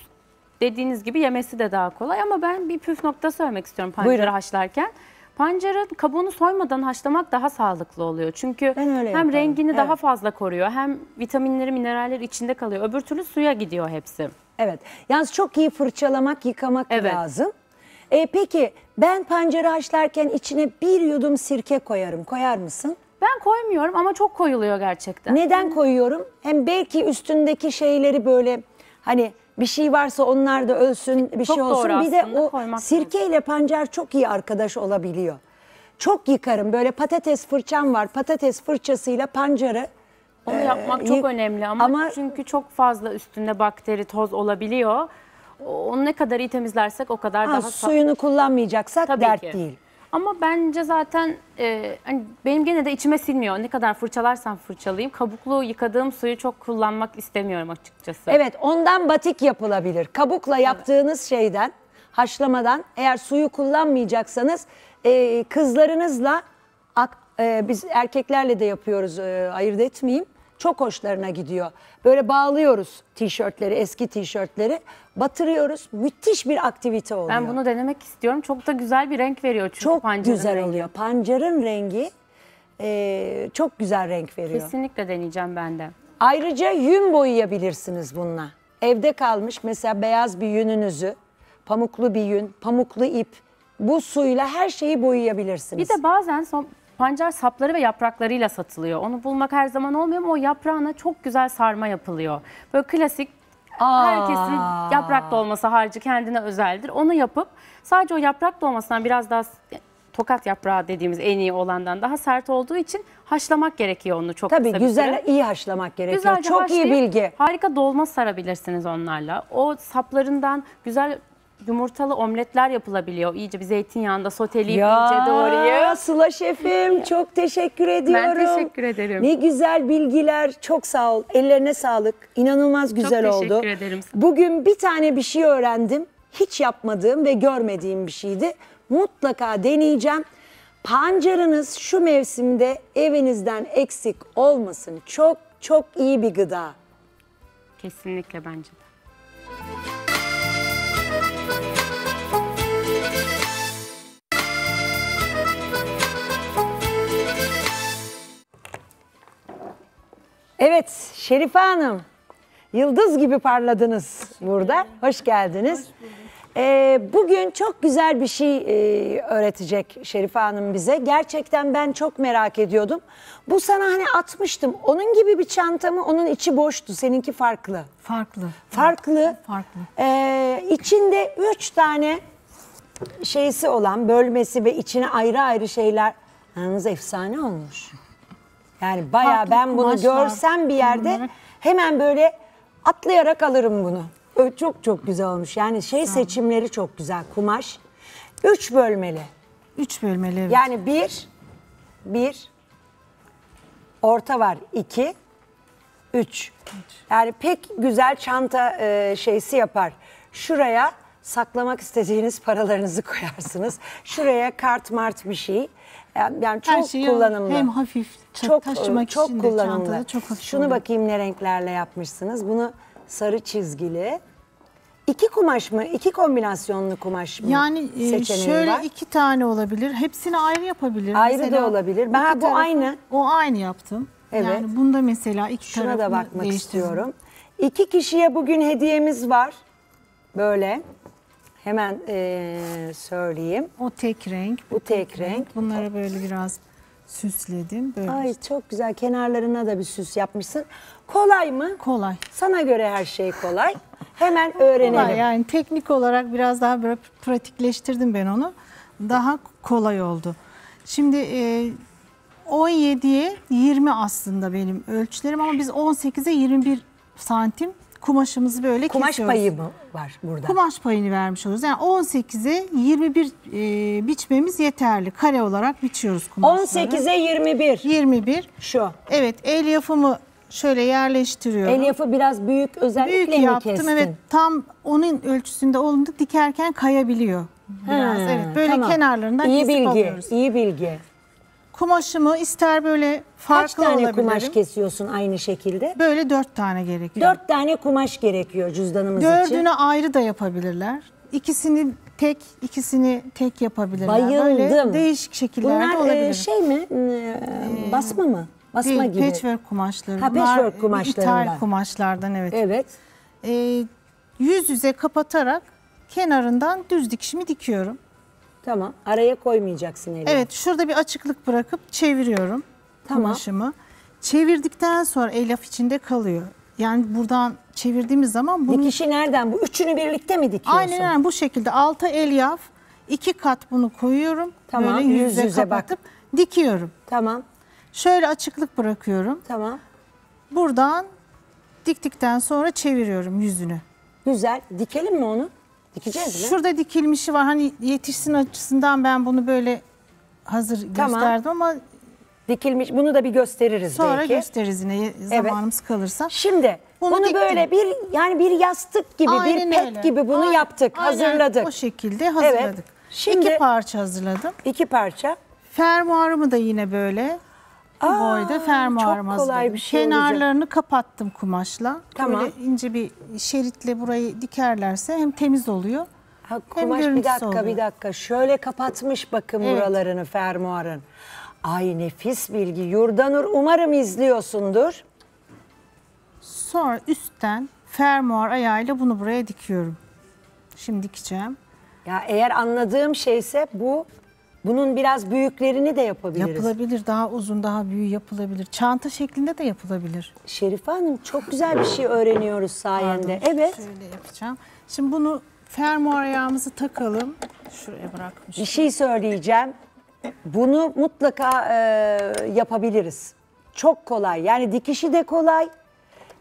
dediğiniz gibi yemesi de daha kolay. Ama ben bir püf nokta söylemek istiyorum pancarı haşlarken. Pancarın kabuğunu soymadan haşlamak daha sağlıklı oluyor. Çünkü hem yaparım. rengini, evet, daha fazla koruyor. Hem vitaminleri, mineralleri içinde kalıyor. Öbür türlü suya gidiyor hepsi. Evet. Yalnız çok iyi fırçalamak, yıkamak, evet, lazım. Ee, peki ben pancarı haşlarken içine bir yudum sirke koyarım. Koyar mısın? Ben koymuyorum ama çok koyuluyor gerçekten. Neden koyuyorum? Hem belki üstündeki şeyleri böyle, hani bir şey varsa onlar da ölsün, bir çok şey olsun. Doğru, bir de o sirkeyle pancar çok iyi arkadaş olabiliyor. Çok yıkarım. Böyle patates fırçam var. Patates fırçasıyla pancarı. Onu yapmak çok önemli ama, ama çünkü çok fazla üstünde bakteri, toz olabiliyor. Onu ne kadar iyi temizlersek o kadar ha, daha... Suyunu kullanmayacaksak Tabii dert ki. değil. Ama bence zaten e, hani benim gene de içime silmiyor. Ne kadar fırçalarsam fırçalayayım. Kabuklu yıkadığım suyu çok kullanmak istemiyorum açıkçası. Evet, ondan batik yapılabilir. Kabukla yaptığınız, evet, şeyden, haşlamadan eğer suyu kullanmayacaksanız e, kızlarınızla... E, biz erkeklerle de yapıyoruz, e, ayırt etmeyeyim. Çok hoşlarına gidiyor. Böyle bağlıyoruz tişörtleri, eski tişörtleri. Batırıyoruz. Müthiş bir aktivite oluyor. Ben bunu denemek istiyorum. Çok da güzel bir renk veriyor çünkü çok pancarın güzel rengi. oluyor. Pancarın rengi e, çok güzel renk veriyor. Kesinlikle deneyeceğim ben de. Ayrıca yün boyayabilirsiniz bununla. Evde kalmış mesela beyaz bir yününüzü, pamuklu bir yün, pamuklu ip. Bu suyla her şeyi boyayabilirsiniz. Bir de bazen... son pancar sapları ve yapraklarıyla satılıyor. Onu bulmak her zaman olmuyor ama o yaprağına çok güzel sarma yapılıyor. Böyle klasik, Aa. herkesin yaprak dolması harcı kendine özeldir. Onu yapıp sadece o yaprak dolmasından biraz daha, tokat yaprağı dediğimiz en iyi olandan daha sert olduğu için haşlamak gerekiyor onu çok Tabii güzel, süre. iyi haşlamak gerekiyor. Güzelce çok iyi bilgi. Harika dolma sarabilirsiniz onlarla. O saplarından güzel... yumurtalı omletler yapılabiliyor. İyice bir zeytinyağında soteleyip ya, ince doğrayıp. Sıla şefim, çok teşekkür ediyorum. Ben teşekkür ederim. Ne güzel bilgiler. Çok sağ ol. Ellerine sağlık. İnanılmaz güzel oldu. Çok teşekkür oldu. ederim. Bugün bir tane bir şey öğrendim. Hiç yapmadığım ve görmediğim bir şeydi. Mutlaka deneyeceğim. Pancarınız şu mevsimde evinizden eksik olmasın. Çok çok iyi bir gıda. Kesinlikle bence de. Evet Şerife Hanım, yıldız gibi parladınız burada. Hoş geldiniz. Hoş bulduk. Ee, bugün çok güzel bir şey e, öğretecek Şerife Hanım bize. Gerçekten ben çok merak ediyordum. Bu sana hani atmıştım. Onun gibi bir çanta mı? Onun içi boştu. Seninki farklı. Farklı. Farklı. Farklı. Ee, içinde üç tane şeysi olan, bölmesi ve içine ayrı ayrı şeyler. Yalnız efsane olmuş. Yani bayağı ben bunu görsem bir yerde hemen böyle atlayarak alırım bunu. Çok çok güzel olmuş. Yani şey seçimleri çok güzel. Kumaş. Üç bölmeli. Üç bölmeli, evet. Yani bir, bir, orta var. İki, üç. Yani pek güzel çanta e, şeysi yapar. Şuraya saklamak istediğiniz paralarınızı koyarsınız. Şuraya kart mart bir şey. Yani çok kullanımlı. Hem hafif. Çok, taşımak çok için kullanımlı. Çantada çok hafif. Şunu oluyor. Bakayım ne renklerle yapmışsınız. Bunu sarı çizgili. İki kumaş mı? İki kombinasyonlu kumaş mı? Yani e, şöyle var. iki tane olabilir. Hepsini ayrı yapabilir. Ayrı mesela, da olabilir. Ben bu tarafı, aynı. O aynı yaptım. Evet. Yani bunda mesela iki şuna tarafını da bakmak değiştirdim. istiyorum. İki kişiye bugün hediyemiz var. Böyle. Hemen e, söyleyeyim. O tek renk. Bu tek, tek renk. renk. Bunları böyle biraz süsledim. Böyle. Ay çok güzel. Kenarlarına da bir süs yapmışsın. Kolay mı? Kolay. Sana göre her şey kolay. Hemen öğrenelim. Kolay yani teknik olarak biraz daha böyle pratikleştirdim ben onu. Daha kolay oldu. Şimdi e, on yediye yirmi aslında benim ölçülerim ama biz on sekize yirmi bir santim kumaşımızı böyle kumaş kesiyoruz. Kumaş payı mı var burada? Kumaş payını vermiş oluyoruz. Yani on sekize yirmi bir e, biçmemiz yeterli. Kare olarak biçiyoruz kumaşları. on sekize yirmi bir. yirmi bir. Şu. Evet, el yapımı şöyle yerleştiriyorum. El yapı biraz büyük özellikle büyük mi yaptım, kestin? Evet, tam onun ölçüsünde olundu. Dikerken kayabiliyor biraz. Hmm, evet, böyle tamam. Kenarlarından iyi kesip alıyoruz. İyi bilgi. Kumaşımı ister böyle farklı Kaç tane olabilirim. Kumaş kesiyorsun aynı şekilde? Böyle dört tane gerekiyor. Dört tane kumaş gerekiyor cüzdanımız Dördünü için. Dördünü ayrı da yapabilirler. İkisini tek, ikisini tek yapabilirler. Bayıldım. Böyle değişik şekillerde Bunlar, olabilir. Bunlar e, şey mi? E, basma mı? Basma Değil, gibi. Patchwork kumaşları. Ha, patchwork kumaşlarından. İthal kumaşlardan, evet. Evet. E, yüz yüze kapatarak kenarından düz dikişimi dikiyorum. Tamam. Araya koymayacaksın eli. Evet. Şurada bir açıklık bırakıp çeviriyorum tamam. kumaşımı. Çevirdikten sonra el laf içinde kalıyor. Yani buradan çevirdiğimiz zaman... Bunu... Dikişi nereden? Bu üçünü birlikte mi dikiyorsun? Aynen yani bu şekilde. Alta elyaf. iki kat bunu koyuyorum. Tamam. Böyle yüz yüze, yüze kapatıp bak. dikiyorum. Tamam. Şöyle açıklık bırakıyorum. Tamam. Buradan diktikten sonra çeviriyorum yüzünü. Güzel. Dikelim mi onu? Dikeceğiz mi? Şurada dikilmişi var. Hani yetişsin açısından ben bunu böyle hazır tamam. gösterdim ama... Dikilmiş. Bunu da bir gösteririz sonra belki. Sonra gösteririz yine zamanımız evet. kalırsa. Şimdi bunu, bunu böyle bir yani bir yastık gibi, Aynen bir pet öyle. gibi bunu Aynen. yaptık, Aynen. hazırladık. O şekilde hazırladık. Evet. Şimdi iki parça hazırladım. İki parça. Fermuarımı da yine böyle... Bu Aa, boyda fermuarım hazırladım. Şey Kenarlarını olacak. kapattım kumaşla. Tamam. Böyle ince bir şeritle burayı dikerlerse hem temiz oluyor ha, kumaş, hem bir dakika oluyor. bir dakika. Şöyle kapatmış bakın evet. buralarını fermuarın. Ay nefis bilgi. Yurdanur umarım izliyorsundur. Sonra üstten fermuar ayağıyla bunu buraya dikiyorum. Şimdi dikeceğim. Ya eğer anladığım şeyse bu... Bunun biraz büyüklerini de yapabiliriz. Yapılabilir, daha uzun, daha büyük yapılabilir. Çanta şeklinde de yapılabilir. Şerife Hanım çok güzel bir şey öğreniyoruz sayende. Pardon, evet. Şöyle yapacağım. Şimdi bunu fermuar ayağımızı takalım. Şuraya bırakmışım. Bir şey söyleyeceğim. Bunu mutlaka e, yapabiliriz. Çok kolay. Yani dikişi de kolay,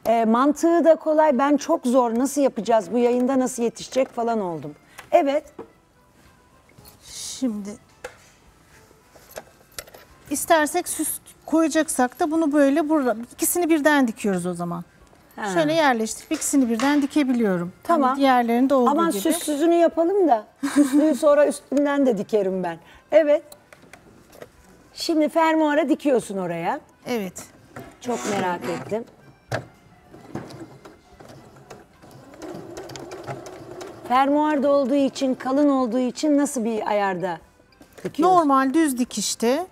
e, mantığı da kolay. Ben çok zor nasıl yapacağız, bu yayında nasıl yetişecek falan oldum. Evet. Şimdi... İstersek süs koyacaksak da bunu böyle burada ikisini birden dikiyoruz o zaman. He. Şöyle yerleştirip ikisini birden dikebiliyorum. Tamam. Yani diğerlerinde olduğu Aman gibi. Aman süssüzünü yapalım da süslüğü sonra üstünden de dikerim ben. Evet. Şimdi fermuara dikiyorsun oraya. Evet. Çok merak ettim. Fermuarda olduğu için, kalın olduğu için nasıl bir ayarda dikiyorsun? Normal düz dikişte.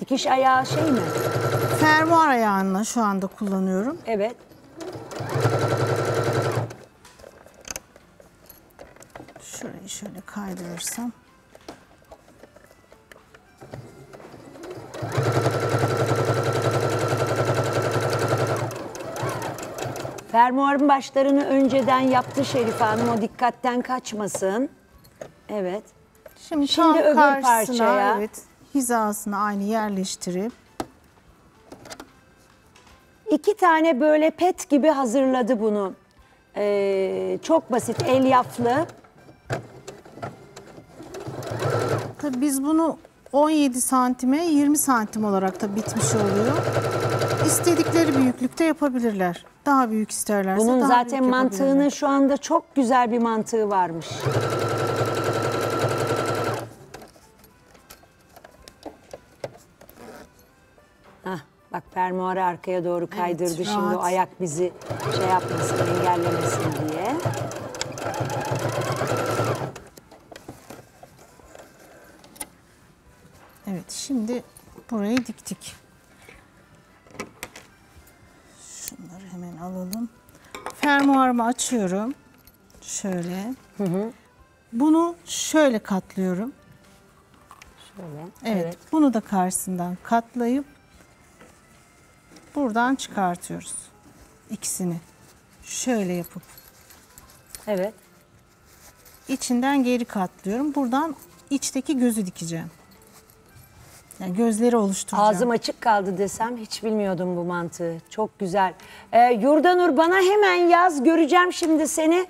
Dikiş ayağı şey mi? Fermuar ayağını şu anda kullanıyorum. Evet. Şurayı şöyle kaydırırsam. Fermuarın başlarını önceden yaptı Şerife Hanım, o dikkatten kaçmasın. Evet. Şimdi, Şimdi öbür karşısına, parçaya. Evet, hizasını aynı yerleştirip. İki tane böyle pet gibi hazırladı bunu. Ee, çok basit, elyaflı. Tabii biz bunu on yedi santime yirmi santim olarak da bitmiş oluyor. İstedikleri büyüklükte yapabilirler. Daha büyük isterlerse bunun daha zaten büyük mantığının şu anda çok güzel bir mantığı varmış. Hah, bak fermuarı arkaya doğru kaydırdı. Evet, şimdi o ayak bizi şey yapmasın, engellemesin diye. Evet, şimdi burayı diktik. Şunları hemen alalım. Fermuarımı açıyorum. Şöyle. Hı hı. Bunu şöyle katlıyorum. Şöyle. Evet, evet. Bunu da karşısından katlayıp buradan çıkartıyoruz. İkisini. Şöyle yapıp. Evet. İçinden geri katlıyorum. Buradan içteki gözü dikeceğim. Yani gözleri oluşturacağım. Ağzım açık kaldı desem, hiç bilmiyordum bu mantığı. Çok güzel. Ee, Yurdanur, bana hemen yaz, göreceğim şimdi seni.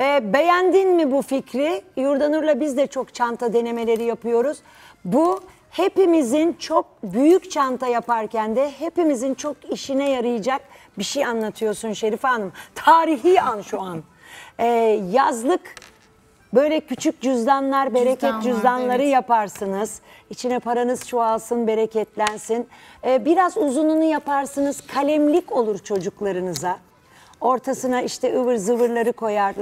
Ee, beğendin mi bu fikri? Yurdanur'la biz de çok çanta denemeleri yapıyoruz. Bu hepimizin çok büyük çanta yaparken de hepimizin çok işine yarayacak bir şey anlatıyorsun Şerife Hanım. Tarihi an şu an. Ee, yazlık... Böyle küçük cüzdanlar, bereket Cüzdan var, cüzdanları evet. yaparsınız. İçine paranız çoğalsın, bereketlensin. Ee, biraz uzununu yaparsınız, kalemlik olur çocuklarınıza. Ortasına işte ıvır zıvırları koyar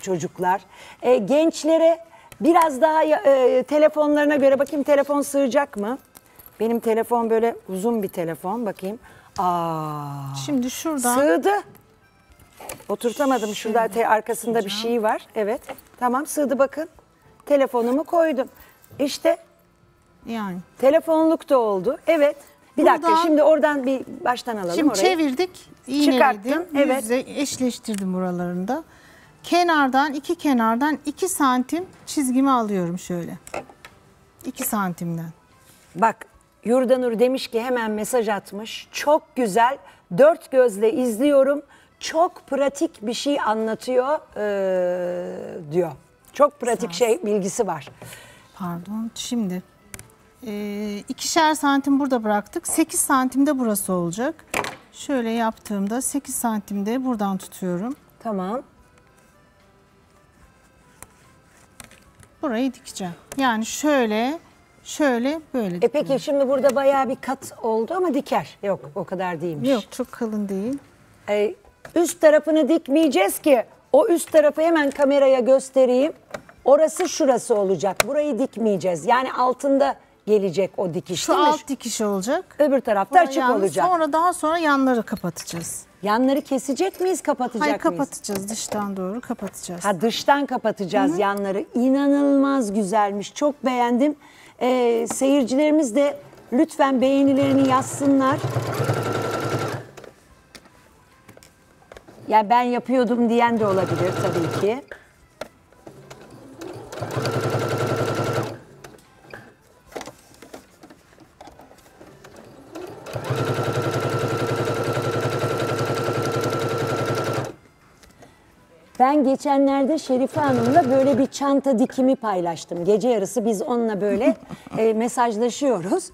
çocuklar. Ee, gençlere biraz daha e, telefonlarına göre, bakayım telefon sığacak mı? Benim telefon böyle uzun bir telefon, bakayım. Aa, şimdi şuradan. Sığdı. Oturtamadım. Şurada te, arkasında hocam. Bir şey var. Evet. Tamam, sığdı bakın. Telefonumu koydum. İşte. Yani. Telefonluk da oldu. Evet. Bir buradan, dakika şimdi oradan bir baştan alalım şimdi orayı. Şimdi çevirdik. Çıkarttım. Evet. Eşleştirdim buralarında. Kenardan, iki kenardan iki santim çizgimi alıyorum şöyle. İki santimden. Bak Yurdanur demiş ki hemen mesaj atmış. Çok güzel. Dört gözle izliyorum. Çok pratik bir şey anlatıyor ee, diyor. Çok pratik şey bilgisi var. Pardon, şimdi e, ikişer santim burada bıraktık. sekiz santimde burası olacak. Şöyle yaptığımda sekiz santimde buradan tutuyorum. Tamam. Burayı dikeceğim. Yani şöyle, şöyle, böyle. E peki şimdi burada bayağı bir kat oldu ama diker. Yok, o kadar değilmiş. Yok, çok kalın değil. E, Üst tarafını dikmeyeceğiz ki, o üst tarafı hemen kameraya göstereyim. Orası şurası olacak. Burayı dikmeyeceğiz. Yani altında gelecek o dikiş. Şu alt dikiş olacak. Öbür tarafta sonra açık yani olacak. Sonra daha sonra yanları kapatacağız. Yanları kesecek miyiz, kapatacak Hayır, mıyız? Kapatacağız, dıştan doğru kapatacağız. Ha, dıştan kapatacağız Hı -hı. yanları. İnanılmaz güzelmiş. Çok beğendim. Ee, seyircilerimiz de lütfen beğenilerini yazsınlar. Yani ben yapıyordum diyen de olabilir tabii ki. Ben geçenlerde Şerife Hanım'la böyle bir çanta dikimi paylaştım. Gece yarısı biz onunla böyle e, mesajlaşıyoruz.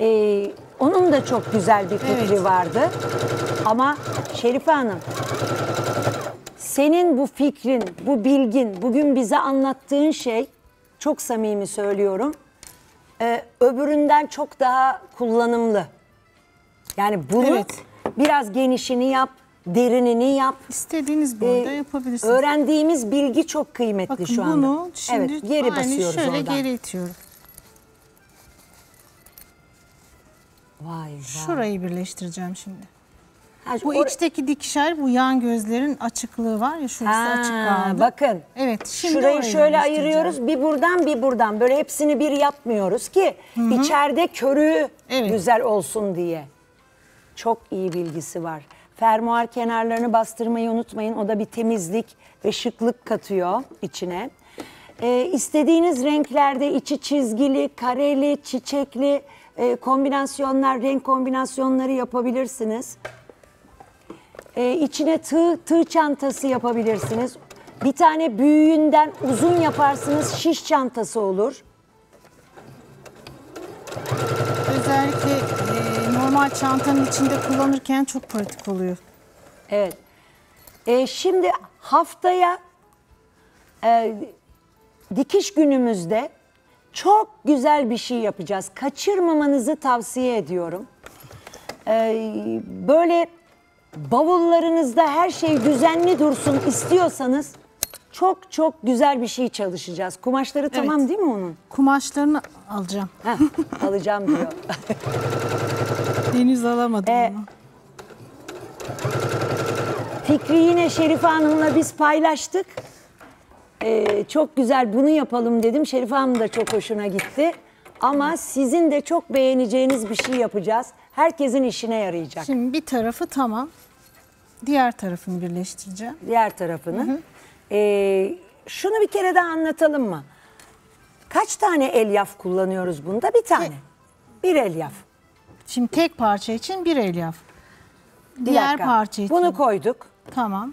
E, onun da çok güzel bir fikri evet. vardı. Ama Şerife Hanım, senin bu fikrin, bu bilgin, bugün bize anlattığın şey, çok samimi söylüyorum, e, öbüründen çok daha kullanımlı. Yani bunu evet. biraz genişini yap, derinini yap. İstediğiniz burada ee, yapabilirsiniz. Öğrendiğimiz bilgi çok kıymetli. Bakın şu anda. Bunu şimdi evet, geri basıyoruz şöyle oradan. Şöyle geri itiyorum. Vay vay. Şurayı birleştireceğim şimdi. Ha, bu içteki dikişler, bu yan gözlerin açıklığı var ya, şurası ha, açık kaldı. Bakın. Evet. Şimdi şurayı şöyle ayırıyoruz. Bir buradan bir buradan. Böyle hepsini bir yapmıyoruz ki Hı -hı. içeride körü evet. güzel olsun diye. Çok iyi bilgisi var. Fermuar kenarlarını bastırmayı unutmayın. O da bir temizlik ve şıklık katıyor içine. Ee, istediğiniz renklerde içi çizgili, kareli, çiçekli e, kombinasyonlar, renk kombinasyonları yapabilirsiniz. Ee, içine tığ, tığ çantası yapabilirsiniz. Bir tane büyüğünden uzun yaparsınız, şiş çantası olur. Özellikle e, normal çantanın içinde kullanırken çok pratik oluyor. Evet. Ee, şimdi haftaya e, dikiş günümüzde çok güzel bir şey yapacağız. Kaçırmamanızı tavsiye ediyorum. Ee, böyle... Bavullarınızda her şey düzenli dursun istiyorsanız çok çok güzel bir şey çalışacağız. Kumaşları evet. tamam değil mi onun? Kumaşlarını alacağım. Heh, alacağım diyor. Henüz alamadım ee, ama. Fikri yine Şerife Hanım'la biz paylaştık. Ee, çok güzel bunu yapalım dedim. Şerife Hanım da çok hoşuna gitti. Ama sizin de çok beğeneceğiniz bir şey yapacağız. Herkesin işine yarayacak. Şimdi bir tarafı tamam. Diğer tarafını birleştireceğim. Diğer tarafını. Hı hı. Ee, şunu bir kere daha anlatalım mı? Kaç tane elyaf kullanıyoruz bunda? Bir tane. Bir, bir elyaf. Şimdi tek parça için bir elyaf. Bir diğer dakika. parça için. Bunu koyduk. Tamam.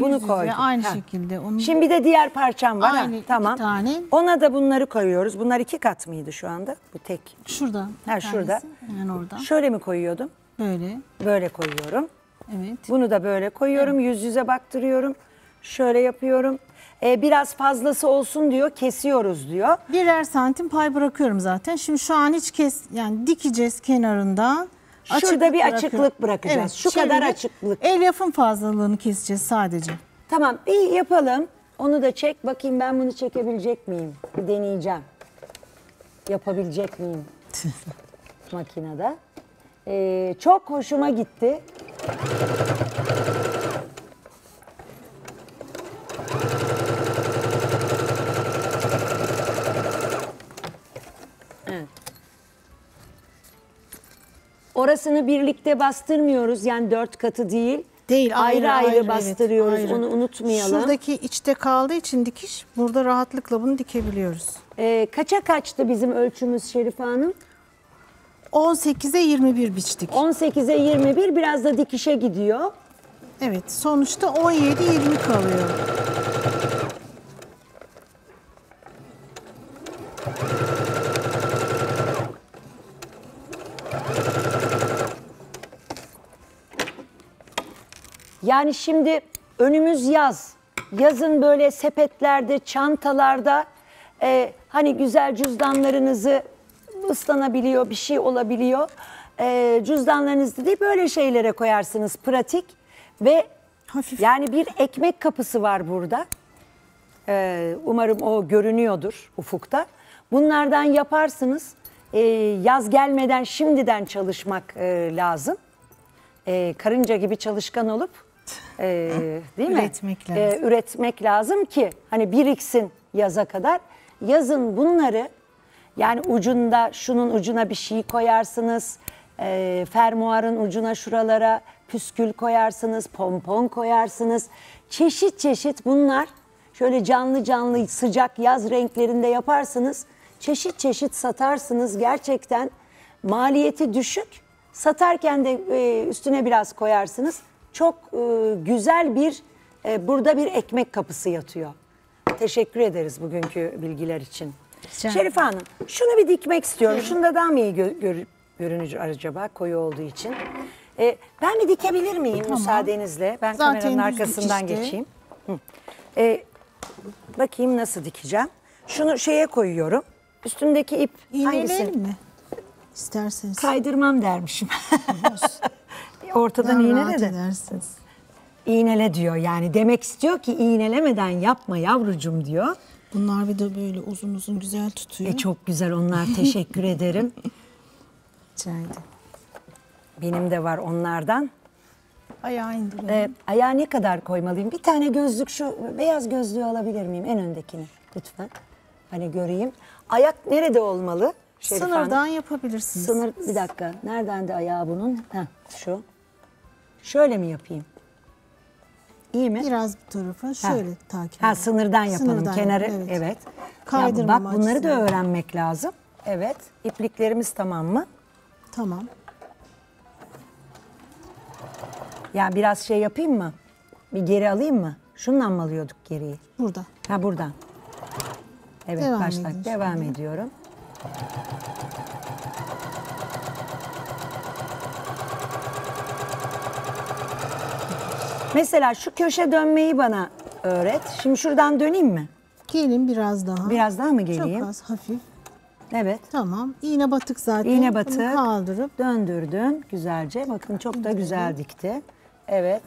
Bunu koyduk. Aynı ha. şekilde. Onu... Şimdi bir de diğer parçam var. Aynı ha. Tamam. Tane. Ona da bunları koyuyoruz. Bunlar iki kat mıydı şu anda? Bu tek. Şurada. Ha şurada. Yani orada. Şöyle mi koyuyordum? Böyle. Böyle koyuyorum. Evet. Bunu da böyle koyuyorum. Evet. Yüz yüze baktırıyorum. Şöyle yapıyorum. Ee, biraz fazlası olsun diyor. Kesiyoruz diyor. Birer santim pay bırakıyorum zaten. Şimdi şu an hiç kes, yani dikeceğiz kenarından. Şurada açıklık bir bırakıyorum. açıklık bırakacağız. Evet, şu kadar açıklık. Elyafın fazlalığını keseceğiz sadece. Tamam, bir yapalım. Onu da çek. Bakayım ben bunu çekebilecek miyim? Bir deneyeceğim. Yapabilecek miyim? Makinede. Ee, çok hoşuma gitti. Orasını birlikte bastırmıyoruz, yani dört katı değil. Değil, ayrı ayrı, ayrı bastırıyoruz, evet, ayrı. Onu unutmayalım. Şuradaki içte kaldığı için dikiş, burada rahatlıkla bunu dikebiliyoruz. Ee, kaça kaçtı bizim ölçümüz Şerife Hanım? on sekize yirmi bir biçtik. on sekize yirmi bir biraz da dikişe gidiyor. Evet, sonuçta on yedi yirmi kalıyor. Yani şimdi önümüz yaz. Yazın böyle sepetlerde, çantalarda e, hani güzel cüzdanlarınızı ıslanabiliyor, bir şey olabiliyor. E, cüzdanlarınızı değil böyle şeylere koyarsınız. Pratik ve hafif. Yani bir ekmek kapısı var burada. E, umarım o görünüyordur ufukta. Bunlardan yaparsınız. E, yaz gelmeden şimdiden çalışmak e, lazım. E, karınca gibi çalışkan olup Ee, değil mi? Üretmek lazım. Ee, üretmek lazım ki hani biriksin yaza kadar. Yazın bunları, yani ucunda şunun ucuna bir şey koyarsınız, e, fermuarın ucuna şuralara püskül koyarsınız, pompon koyarsınız. Çeşit çeşit bunlar şöyle canlı canlı sıcak yaz renklerinde yaparsınız. Çeşit çeşit satarsınız, gerçekten maliyeti düşük. Satarken de e, üstüne biraz koyarsınız. Çok e, güzel bir, e, burada bir ekmek kapısı yatıyor. Teşekkür ederiz bugünkü bilgiler için. Canım. Şerife Hanım, şunu bir dikmek istiyorum. Evet. Şunu da daha mı iyi gö gör görünür acaba, koyu olduğu için? E, ben bir dikebilir miyim tamam. müsaadenizle? Ben zaten kameranın arkasından işte. geçeyim. Hı. E, bakayım nasıl dikeceğim. Şunu şeye koyuyorum. Üstündeki ip hangisi? Mi? İsterseniz. Kaydırmam dermişim. Ortadan iğnele de. Edersiniz. İğnele diyor yani. Demek istiyor ki iğnelemeden yapma yavrucum diyor. Bunlar bir de böyle uzun uzun güzel tutuyor. E çok güzel onlar. Teşekkür ederim. Rica ederim. Benim de var onlardan. Ayağı indirelim. Ee, ayağı ne kadar koymalıyım? Bir tane gözlük, şu beyaz gözlüğü alabilir miyim? En öndekini lütfen. Hani göreyim. Ayak nerede olmalı? Şerife Sınırdan Hanım. Yapabilirsiniz. Sınır, bir dakika. Nereden de ayağı bunun? Heh, şu. Şöyle mi yapayım? İyi mi? Biraz bu tarafa şöyle ha. takip ha, sınırdan yapalım. Sınırdan kenarı, evet. evet. Kaydırma ya, bak bunları açısından. Da öğrenmek lazım. Evet. İpliklerimiz tamam mı? Tamam. Ya biraz şey yapayım mı? Bir geri alayım mı? Şundan mı alıyorduk geriyi? Burada. Ha buradan. Evet devam başla. Devam şimdi. Ediyorum. Mesela şu köşe dönmeyi bana öğret. Şimdi şuradan döneyim mi? Gelin biraz daha. Biraz daha mı geleyim? Çok az hafif. Evet. Tamam. İğne batık zaten. İğne batık. Bunu kaldırıp döndürdüm güzelce. Bakın çok da güzel dikti. Evet.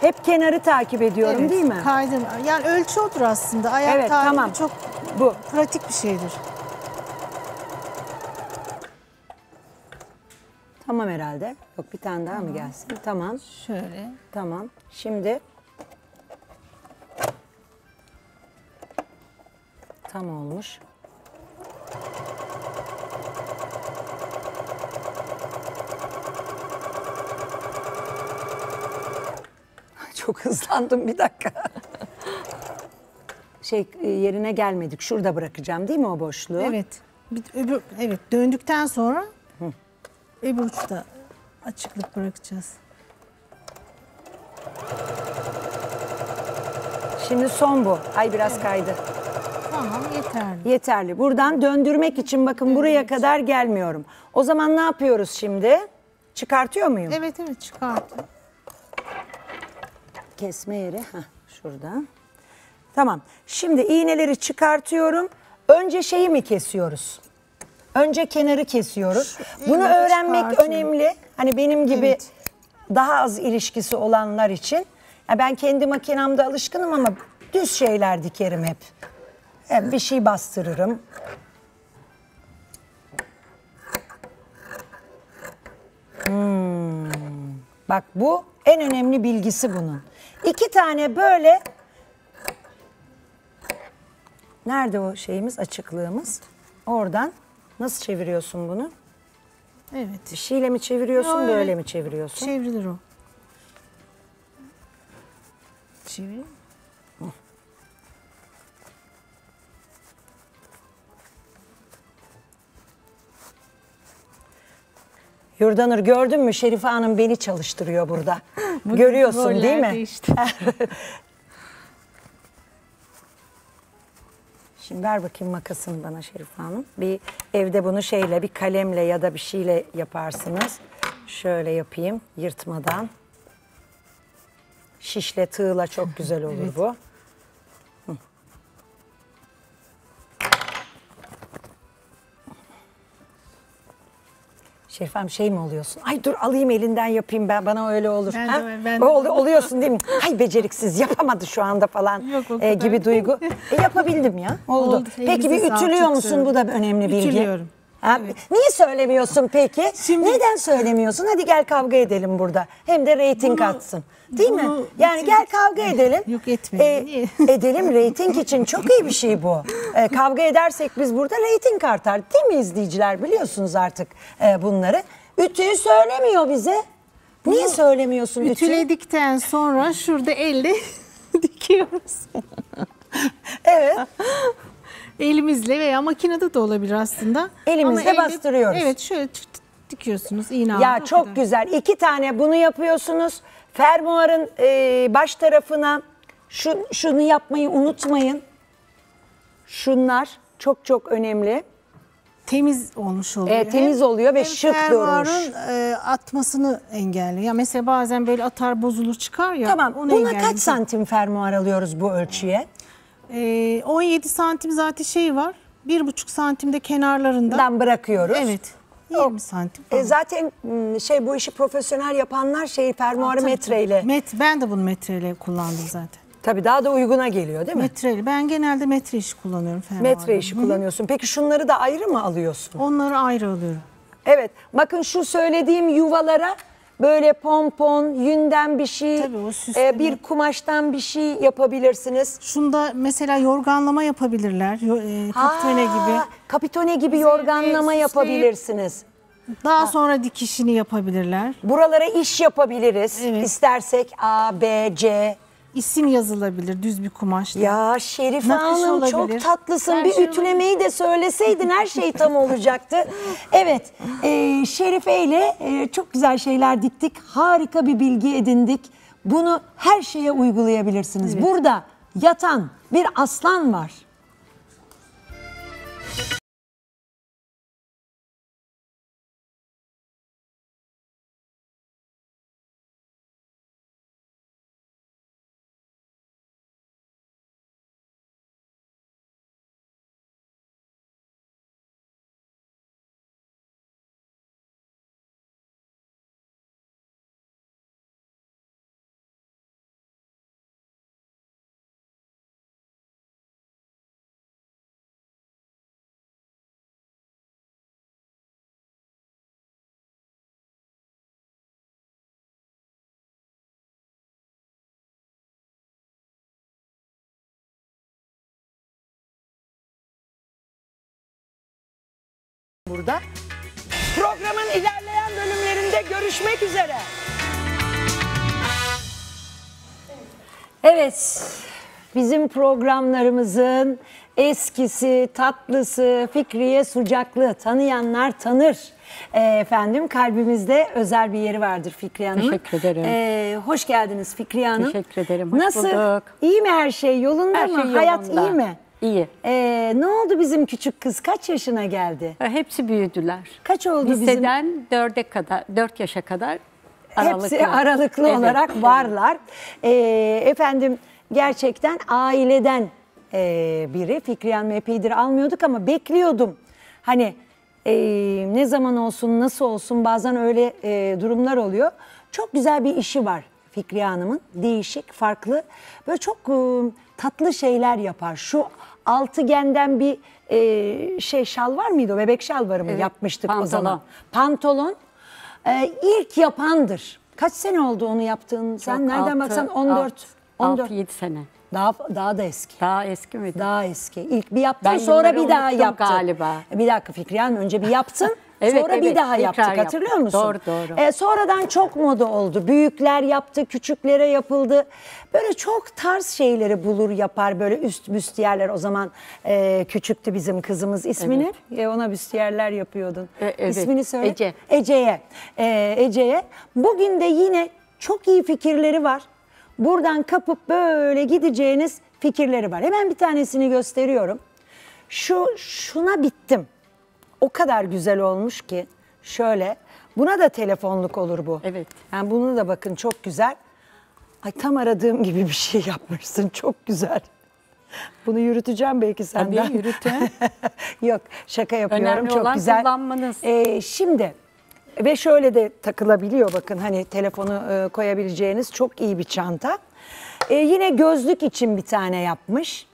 Hep kenarı takip ediyorum evet, değil mi? Kaydırma. Yani ölçü odur aslında. Ayak evet, takibi tamam. çok bu pratik bir şeydir. Tamam herhalde. Yok bir tane daha tamam. mı gelsin? Tamam. Şöyle. Tamam. Şimdi. Tam olmuş. Çok hızlandım bir dakika. Şey yerine gelmedik. Şurada bırakacağım değil mi o boşluğu? Evet. Öbür, evet döndükten sonra Hı. öbür uçta açıklık bırakacağız. Şimdi son bu. Ay biraz evet. kaydı. Tamam yeterli. Yeterli. Buradan döndürmek için bakın evet. buraya kadar gelmiyorum. O zaman ne yapıyoruz şimdi? Çıkartıyor muyum? Evet evet çıkartıyor. Kesme yeri Heh, şurada. Tamam. Şimdi iğneleri çıkartıyorum. Önce şeyi mi kesiyoruz? Önce kenarı kesiyoruz. Şu Bunu öğrenmek önemli. Hani benim gibi evet. daha az ilişkisi olanlar için. Ya ben kendi makinamda alışkınım ama düz şeyler dikerim hep. Evet, bir şey bastırırım. Hmm. Bak bu en önemli bilgisi bunun. İki tane böyle... Nerede o şeyimiz, açıklığımız? Oradan. Nasıl çeviriyorsun bunu? Evet. Bir şeyle mi çeviriyorsun, Yo, böyle evet. mi çeviriyorsun? Çevrilir o. Çevir. Yurdanur gördün mü Şerife Hanım beni çalıştırıyor burada. Görüyorsun değil mi? Değişti. Şimdi ver bakayım makasını bana Şerife Hanım. Bir evde bunu şeyle bir kalemle ya da bir şeyle yaparsınız. Şöyle yapayım yırtmadan. Şişle tığla çok güzel olur evet. bu. Şerife Hanım şey mi oluyorsun? Ay dur alayım elinden yapayım ben bana öyle olur. Ben ha? De, ben de. Ol, oluyorsun değil mi? Ay beceriksiz yapamadı şu anda falan Yok, e, gibi duygu. E, yapabildim ya. Oldu. Oldu. Peki bir ütülüyor musun? Söylüyorum. Bu da önemli bilgi. Ütülüyorum. Ha, evet. Niye söylemiyorsun peki? Şimdi, Neden söylemiyorsun? Hadi gel kavga edelim burada. Hem de reyting bunu, atsın. Değil mi? Yani bitirdik. Gel kavga edelim. Yok etmeyin. E, edelim reyting için çok iyi bir şey bu. E, kavga edersek biz burada reyting artar. Değil mi izleyiciler? Biliyorsunuz artık e, bunları. Ütüyü söylemiyor bize. Niye bunu söylemiyorsun ütüyü? Ütüledikten sonra şurada elle dikiyoruz. Evet. Elimizle veya makinede de olabilir aslında. Elimizle Ama bastırıyoruz. Elle, evet şöyle dikiyorsunuz iğne. Ya çok kadar. Güzel. İki tane bunu yapıyorsunuz. Fermuarın e, baş tarafına şu, şunu yapmayı unutmayın. Şunlar çok çok önemli. Temiz olmuş oluyor. E, temiz oluyor hem, ve hem şık durmuş. Fermuarın e, atmasını engelliyor. Ya mesela bazen böyle atar bozulur çıkar ya. Tamam. Buna engelliyor. Kaç santim fermuar alıyoruz bu ölçüye? Ee, on yedi santim zaten şey var. bir buçuk santimde kenarlarından bırakıyoruz. Evet. yirmi santim falan. E zaten şey, bu işi profesyonel yapanlar şey fermuarı Aa, metreyle. Met, ben de bunu metreyle kullandım zaten. Tabii daha da uyguna geliyor değil mi? Metreli. Ben genelde metre işi kullanıyorum fermuarı. Metre işi Hı. kullanıyorsun. Peki şunları da ayrı mı alıyorsun? Onları ayrı alıyorum. Evet. Bakın şu söylediğim yuvalara böyle pompon, yünden bir şey, tabii, o e, bir kumaştan bir şey yapabilirsiniz. Şunda mesela yorganlama yapabilirler. E, kapitone ha, gibi. Kapitone gibi yorganlama yapabilirsiniz. Daha ha. sonra dikişini yapabilirler. Buralara iş yapabiliriz. Evet. İstersek A, B, C. İsim yazılabilir düz bir kumaşla. Ya Şerife Hanım çok tatlısın. Her bir şey ütülemeyi olabilir. De söyleseydin her şey tam olacaktı. Evet, e, Şerife ile e, çok güzel şeyler diktik. Harika bir bilgi edindik. Bunu her şeye uygulayabilirsiniz. Evet. Burada yatan bir aslan var. Burada. Programın ilerleyen bölümlerinde görüşmek üzere. Evet, bizim programlarımızın eskisi, tatlısı Fikriye Sucaklı, tanıyanlar tanır. Efendim, kalbimizde özel bir yeri vardır Fikriye Hanım. Teşekkür ederim. Ee, hoş geldiniz Fikriye Hanım. Teşekkür ederim. Hoş Nasıl? Bulduk. İyi mi her şey? Yolunda her mı? Şey Hayat yolunda. iyi mi? İyi. Ee, ne oldu bizim küçük kız? Kaç yaşına geldi? Hepsi büyüdüler. Kaç oldu Liseden bizim? Liseden dörde kadar, dört yaşa kadar aralıklı. Hepsi aralıklı evet. olarak varlar. Ee, efendim gerçekten aileden e, biri. Fikriye Hanım'ı epeydir almıyorduk ama bekliyordum. Hani e, ne zaman olsun, nasıl olsun, bazen öyle e, durumlar oluyor. Çok güzel bir işi var Fikriye Hanım'ın. Değişik, farklı. Böyle çok e, tatlı şeyler yapar. Şu altıgenden bir e, şey şal var mıydı? O bebek şal var mı? Evet, yapmıştık pantolon. o zaman. Pantolon. E, ilk yapandır. Kaç sene oldu onu yaptığın? Sen Çok nereden altı, baksan on dört, on dört. altı yedi sene. Daha daha da eski. Daha eski miydi? Daha eski. İlk bir yaptın ben sonra bir daha yaptın. Galiba. Bir dakika Fikriye Hanım, önce bir yaptın. Evet, sonra evet, bir daha yaptık, yaptık hatırlıyor musun? Doğru doğru. Ee, sonradan çok moda oldu. Büyükler yaptı, küçüklere yapıldı. Böyle çok tarz şeyleri bulur yapar. Böyle üst büstiyerler o zaman e, küçüktü bizim kızımız ismini. Evet. E, ona büstiyerler yapıyordun. E, evet. İsmini söyle. Ece. Ece'ye. E, Ece'ye. Bugün de yine çok iyi fikirleri var. Buradan kapıp böyle gideceğiniz fikirleri var. Hemen bir tanesini gösteriyorum. Şu şuna bittim. O kadar güzel olmuş ki şöyle, buna da telefonluk olur bu. Evet. Yani bunu da bakın çok güzel. Ay tam aradığım gibi bir şey yapmışsın, çok güzel. Bunu yürüteceğim belki senden. Tabii yürütün. Yok şaka yapıyorum. Önemli çok olan güzel. Kullanmanız. Ee, şimdi ve şöyle de takılabiliyor bakın, hani telefonu e, koyabileceğiniz çok iyi bir çanta. E, yine gözlük için bir tane yapmış.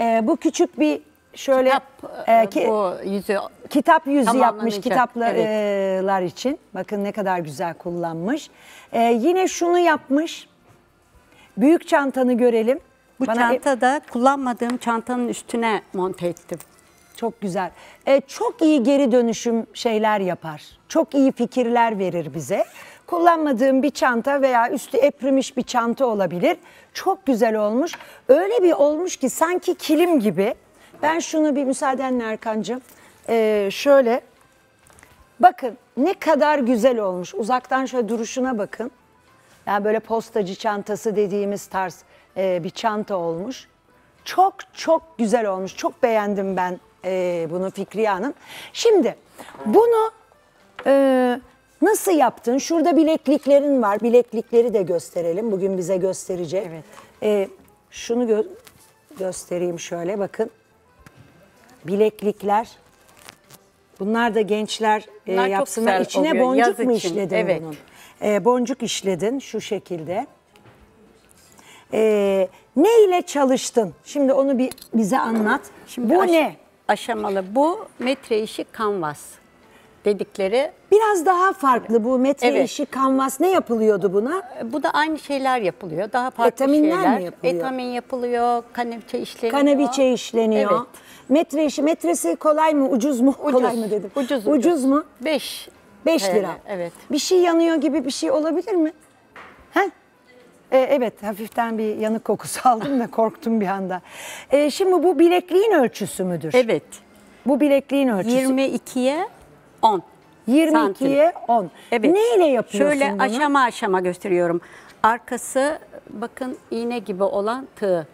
E, bu küçük bir şöyle kitap, e, ki, bu yüzü kitap yüzü yapmış kitaplar evet. için. Bakın ne kadar güzel kullanmış. E, yine şunu yapmış. Büyük çantanı görelim. Bu Bana çantada e, kullanmadığım çantanın üstüne monte ettim. Çok güzel. E, çok iyi geri dönüşüm şeyler yapar. Çok iyi fikirler verir bize. Kullanmadığım bir çanta veya üstü eprimiş bir çanta olabilir. Çok güzel olmuş. Öyle bir olmuş ki sanki kilim gibi. Ben şunu bir müsaadenle Erkancığım, ee, şöyle bakın ne kadar güzel olmuş. Uzaktan şöyle duruşuna bakın. Yani böyle postacı çantası dediğimiz tarz e, bir çanta olmuş. Çok çok güzel olmuş. Çok beğendim ben e, bunu Fikriye Hanım. Şimdi bunu e, nasıl yaptın? Şurada bilekliklerin var. Bileklikleri de gösterelim. Bugün bize gösterecek. Evet. E, şunu gö göstereyim şöyle, bakın. Bileklikler. Bunlar da gençler e, yapsınlar. İçine oluyor. Boncuk Yaz mu için. işledin evet. bunun? E, boncuk işledin şu şekilde. E, ne ile çalıştın? Şimdi onu bir bize anlat. Şimdi bu aş ne? Aşamalı. Bu metre işi kanvas dedikleri. Biraz daha farklı evet. bu metre evet. işi kanvas. Ne yapılıyordu buna? Bu da aynı şeyler yapılıyor. Daha farklı Etaminler şeyler. Mi yapılıyor? Etamin yapılıyor. Kaneviçe işleniyor. Kaneviçe işleniyor. Evet. Metre işi, metresi kolay mı, ucuz mu? Ucuz. Kolay mı dedim. Ucuz, ucuz. Ucuz mu? Beş. Beş lira. Evet, evet. Bir şey yanıyor gibi bir şey olabilir mi? He? Ee, evet, hafiften bir yanık kokusu aldım da korktum bir anda. Ee, şimdi bu bilekliğin ölçüsü müdür? Evet. Bu bilekliğin ölçüsü. yirmi ikiye on. yirmi ikiye on. Evet. Neyle yapıyorsun Şöyle bunu? aşama aşama gösteriyorum. Arkası bakın iğne gibi olan tığ.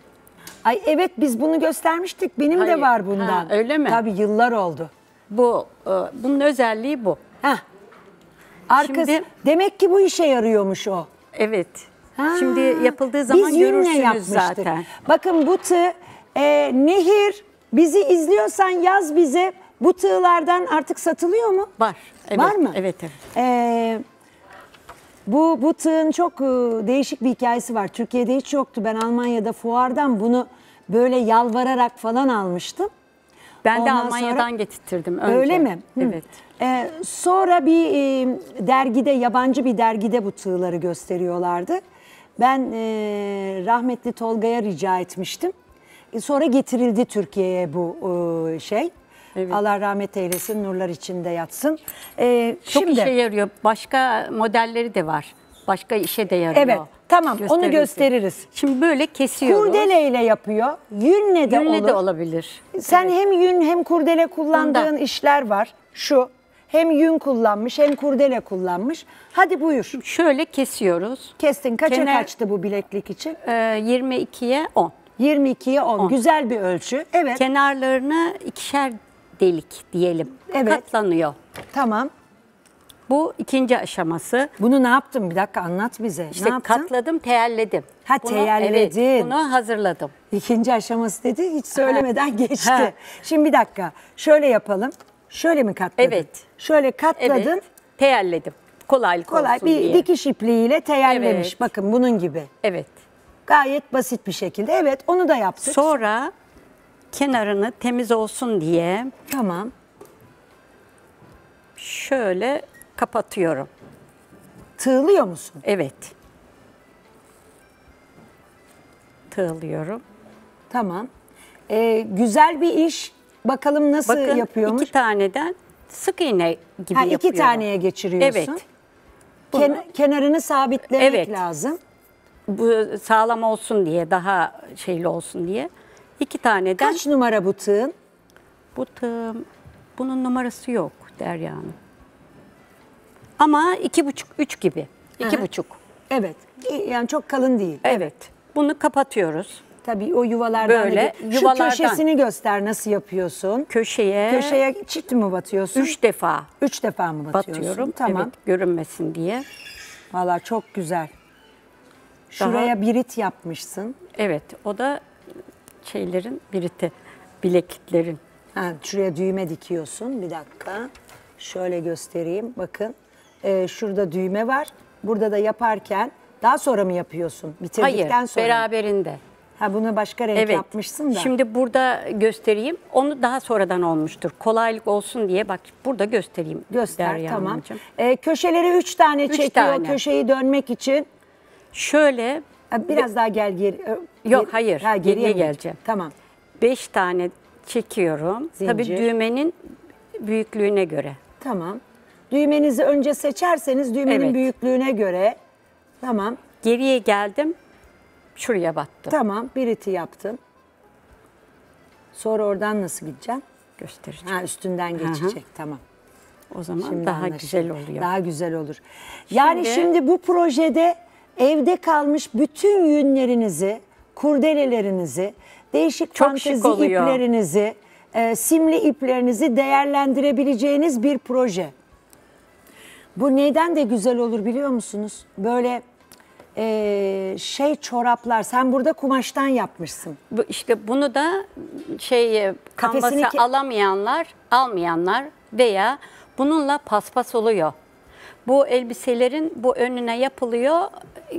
Ay evet, biz bunu göstermiştik. Benim Hayır. de var bundan. Ha, öyle mi? Tabii yıllar oldu. Bu e, bunun özelliği bu. Heh. Arkası. Şimdi, demek ki bu işe yarıyormuş o. Evet. Ha. Şimdi yapıldığı zaman biz görürsünüz zaten. Bakın bu tığ e, nehir bizi izliyorsan yaz bize, bu tığlardan artık satılıyor mu? Var. Evet, var mı? Evet. evet. E, Bu, bu tığın çok değişik bir hikayesi var. Türkiye'de hiç yoktu. Ben Almanya'da fuardan bunu böyle yalvararak falan almıştım. Ben Ondan de Almanya'dan sonra... getirttirdim önce. Öyle mi? Evet. Ee, sonra bir e, dergide, yabancı bir dergide bu tığları gösteriyorlardı. Ben e, rahmetli Tolga'ya rica etmiştim. E, sonra getirildi Türkiye'ye bu e, şey. Evet. Allah rahmet eylesin, nurlar içinde yatsın. Ee, Çok şimdi, işe yarıyor. Başka modelleri de var. Başka işe de yarıyor. Evet, tamam, onu gösteririz. Şimdi böyle kesiyoruz. Kurdele ile yapıyor. Yünle de, Yünle olur. de olabilir. Sen evet. hem yün hem kurdele kullandığın Ondan. işler var. Şu, hem yün kullanmış hem kurdele kullanmış. Hadi buyur. Şimdi şöyle kesiyoruz. Kestin, kaça Kenar, kaçtı bu bileklik için? E, yirmi ikiye on. yirmi ikiye on, güzel bir ölçü. Evet. Kenarlarını ikişer delik diyelim. Evet. Katlanıyor. Tamam. Bu ikinci aşaması. Bunu ne yaptın? Bir dakika anlat bize. İşte ne katladım, teyelledim. Ha bunu, teyelledin. Evet, bunu hazırladım. İkinci aşaması dedi, hiç söylemeden geçti. Ha. Şimdi bir dakika. Şöyle yapalım. Şöyle mi katladın? Evet. Şöyle katladın. Evet. Teyelledim. Kolaylık Kolay, olsun bir diye. Dikiş ipliğiyle teyellemiş. Evet. Bakın bunun gibi. Evet. Gayet basit bir şekilde. Evet, onu da yaptık. Sonra... Kenarını temiz olsun diye tamam şöyle kapatıyorum. Tığlıyor musun? Evet. Tığlıyorum. Tamam. Ee, güzel bir iş. Bakalım nasıl Bakın, yapıyormuş. İki taneden sık iğne gibi ha, iki yapıyorum. İki taneye geçiriyorsun. Evet. Bunu... Ken kenarını sabitlemek evet. lazım. Bu sağlam olsun diye, daha şeyli olsun diye. İki taneden. Kaç numara bu tığın? Bu tığım, bunun numarası yok Derya Hanım. Ama iki buçuk, üç gibi. İki Aha. buçuk. Evet. Yani çok kalın değil. Evet. evet. Bunu kapatıyoruz. Tabii o yuvalardan. Böyle yuvalardan. Şu köşesini göster, nasıl yapıyorsun? Köşeye. Köşeye çift mi batıyorsun? Üç defa. Üç defa mı batıyorsun? Batıyorum. Tamam. Evet, görünmesin diye. Vallahi çok güzel. Şuraya Daha... birit yapmışsın. Evet. O da şeylerin biriti, bileklerin. Ha, şuraya düğme dikiyorsun. Bir dakika. Şöyle göstereyim. Bakın. Ee, şurada düğme var. Burada da yaparken daha sonra mı yapıyorsun? Bitirdikten Hayır, sonra. Beraberinde. Ha, bunu başka renk evet. yapmışsın da. Şimdi burada göstereyim. Onu daha sonradan olmuştur. Kolaylık olsun diye bak burada göstereyim. Göster Derya tamam. Ee, köşeleri üç tane üç çekiyor. Tane. Köşeyi dönmek için. Şöyle Biraz Be daha gel geri. Yok hayır. Ha, geriye, geriye geleceğim. Tamam. Beş tane çekiyorum. Zincir. Tabii düğmenin büyüklüğüne göre. Tamam. Düğmenizi önce seçerseniz düğmenin evet. büyüklüğüne göre. Tamam. Geriye geldim. Şuraya battım. Tamam. Biriti yaptın. Sonra oradan nasıl gideceksin? Göstereceğim. Ha, üstünden geçecek. Aha. Tamam. O zaman şimdi daha anlaşıldı. güzel oluyor. Daha güzel olur. Şimdi, yani şimdi bu projede... Evde kalmış bütün yünlerinizi, kurdelelerinizi, değişik Çok fantezi iplerinizi, e, simli iplerinizi değerlendirebileceğiniz bir proje. Bu neden de güzel olur biliyor musunuz? Böyle e, şey çoraplar, sen burada kumaştan yapmışsın. Bu, işte bunu da şey kanvasa alamayanlar, almayanlar veya bununla paspas oluyor. Bu elbiselerin bu önüne yapılıyor,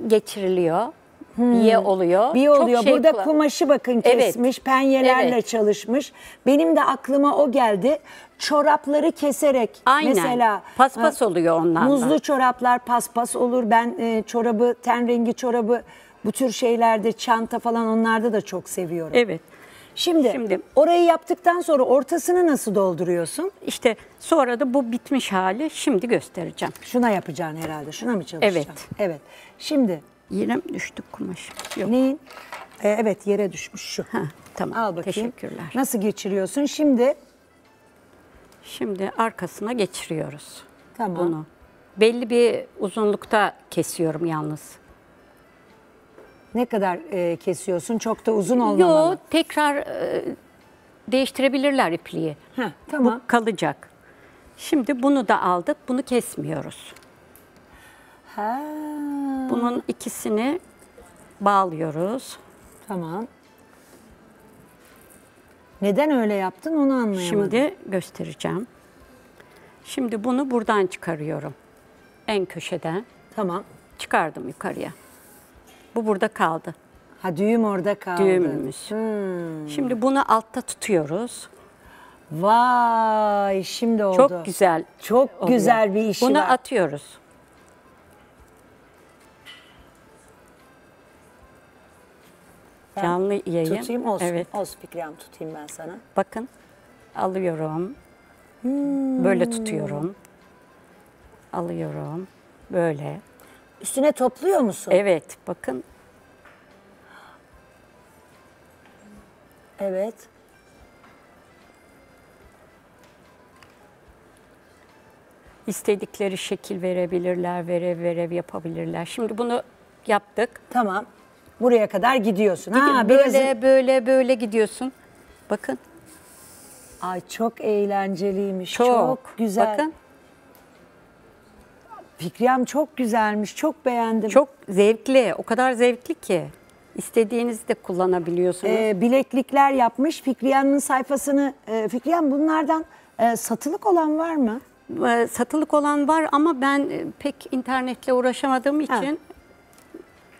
geçiriliyor. Hmm. Biye oluyor. Biye oluyor. Çok burada şey... kumaşı bakın kesmiş, evet, penyelerle evet, çalışmış. Benim de aklıma o geldi. Çorapları keserek. Aynen. Mesela paspas oluyor ondan. Muzlu da çoraplar paspas olur. Ben e, çorabı, ten rengi çorabı, bu tür şeylerde, çanta falan, onlarda da çok seviyorum. Evet. Şimdi, Şimdi orayı yaptıktan sonra ortasını nasıl dolduruyorsun? İşte sonra da bu bitmiş hali şimdi göstereceğim. Şuna yapacaksın herhalde. Şuna mı çalışacaksın? Evet. Evet. Şimdi yine mi düştü kumaş? Yok. Neyin? Ee, evet, yere düşmüş şu. Ha, tamam. Al bakayım. Teşekkürler. Nasıl geçiriyorsun şimdi? Şimdi arkasına geçiriyoruz. Tamam. Bunu belli bir uzunlukta kesiyorum yalnız. Ne kadar e, kesiyorsun? Çok da uzun olmamalı. Yok, tekrar e, değiştirebilirler ipliği. Ha, tamam. Bu kalacak. Şimdi bunu da aldık. Bunu kesmiyoruz. Ha. Bunun ikisini bağlıyoruz. Tamam. Neden öyle yaptın onu anlayamadım. Şimdi göstereceğim. Şimdi bunu buradan çıkarıyorum. En köşeden. Tamam. Çıkardım yukarıya. Bu burada kaldı. Ha, düğüm orada kaldı. Düğümümüz. Hmm. Şimdi bunu altta tutuyoruz. Vay, şimdi oldu. Çok güzel. Çok oluyor. Güzel bir işi. Bunu var, atıyoruz. Ben canlı yayın. Tutayım, olsun. Evet. Olsun Fikriyem, tutayım ben sana. Bakın, alıyorum. Hmm. Böyle tutuyorum. Alıyorum. Böyle. Üstüne topluyor musun? Evet, bakın. Evet. İstedikleri şekil verebilirler, verev verev yapabilirler. Şimdi bunu yaptık. Tamam. Buraya kadar gidiyorsun. Ha, böyle birazcık... böyle böyle gidiyorsun. Bakın. Ay, çok eğlenceliymiş. Çok, çok güzel. Bakın. Fikriyem, çok güzelmiş. Çok beğendim. Çok zevkli. O kadar zevkli ki. İstediğinizi de kullanabiliyorsunuz. Ee, bileklikler yapmış. Fikriyem'in sayfasını. E, Fikriyem, bunlardan e, satılık olan var mı? E, satılık olan var ama ben pek internetle uğraşamadığım için... Ha.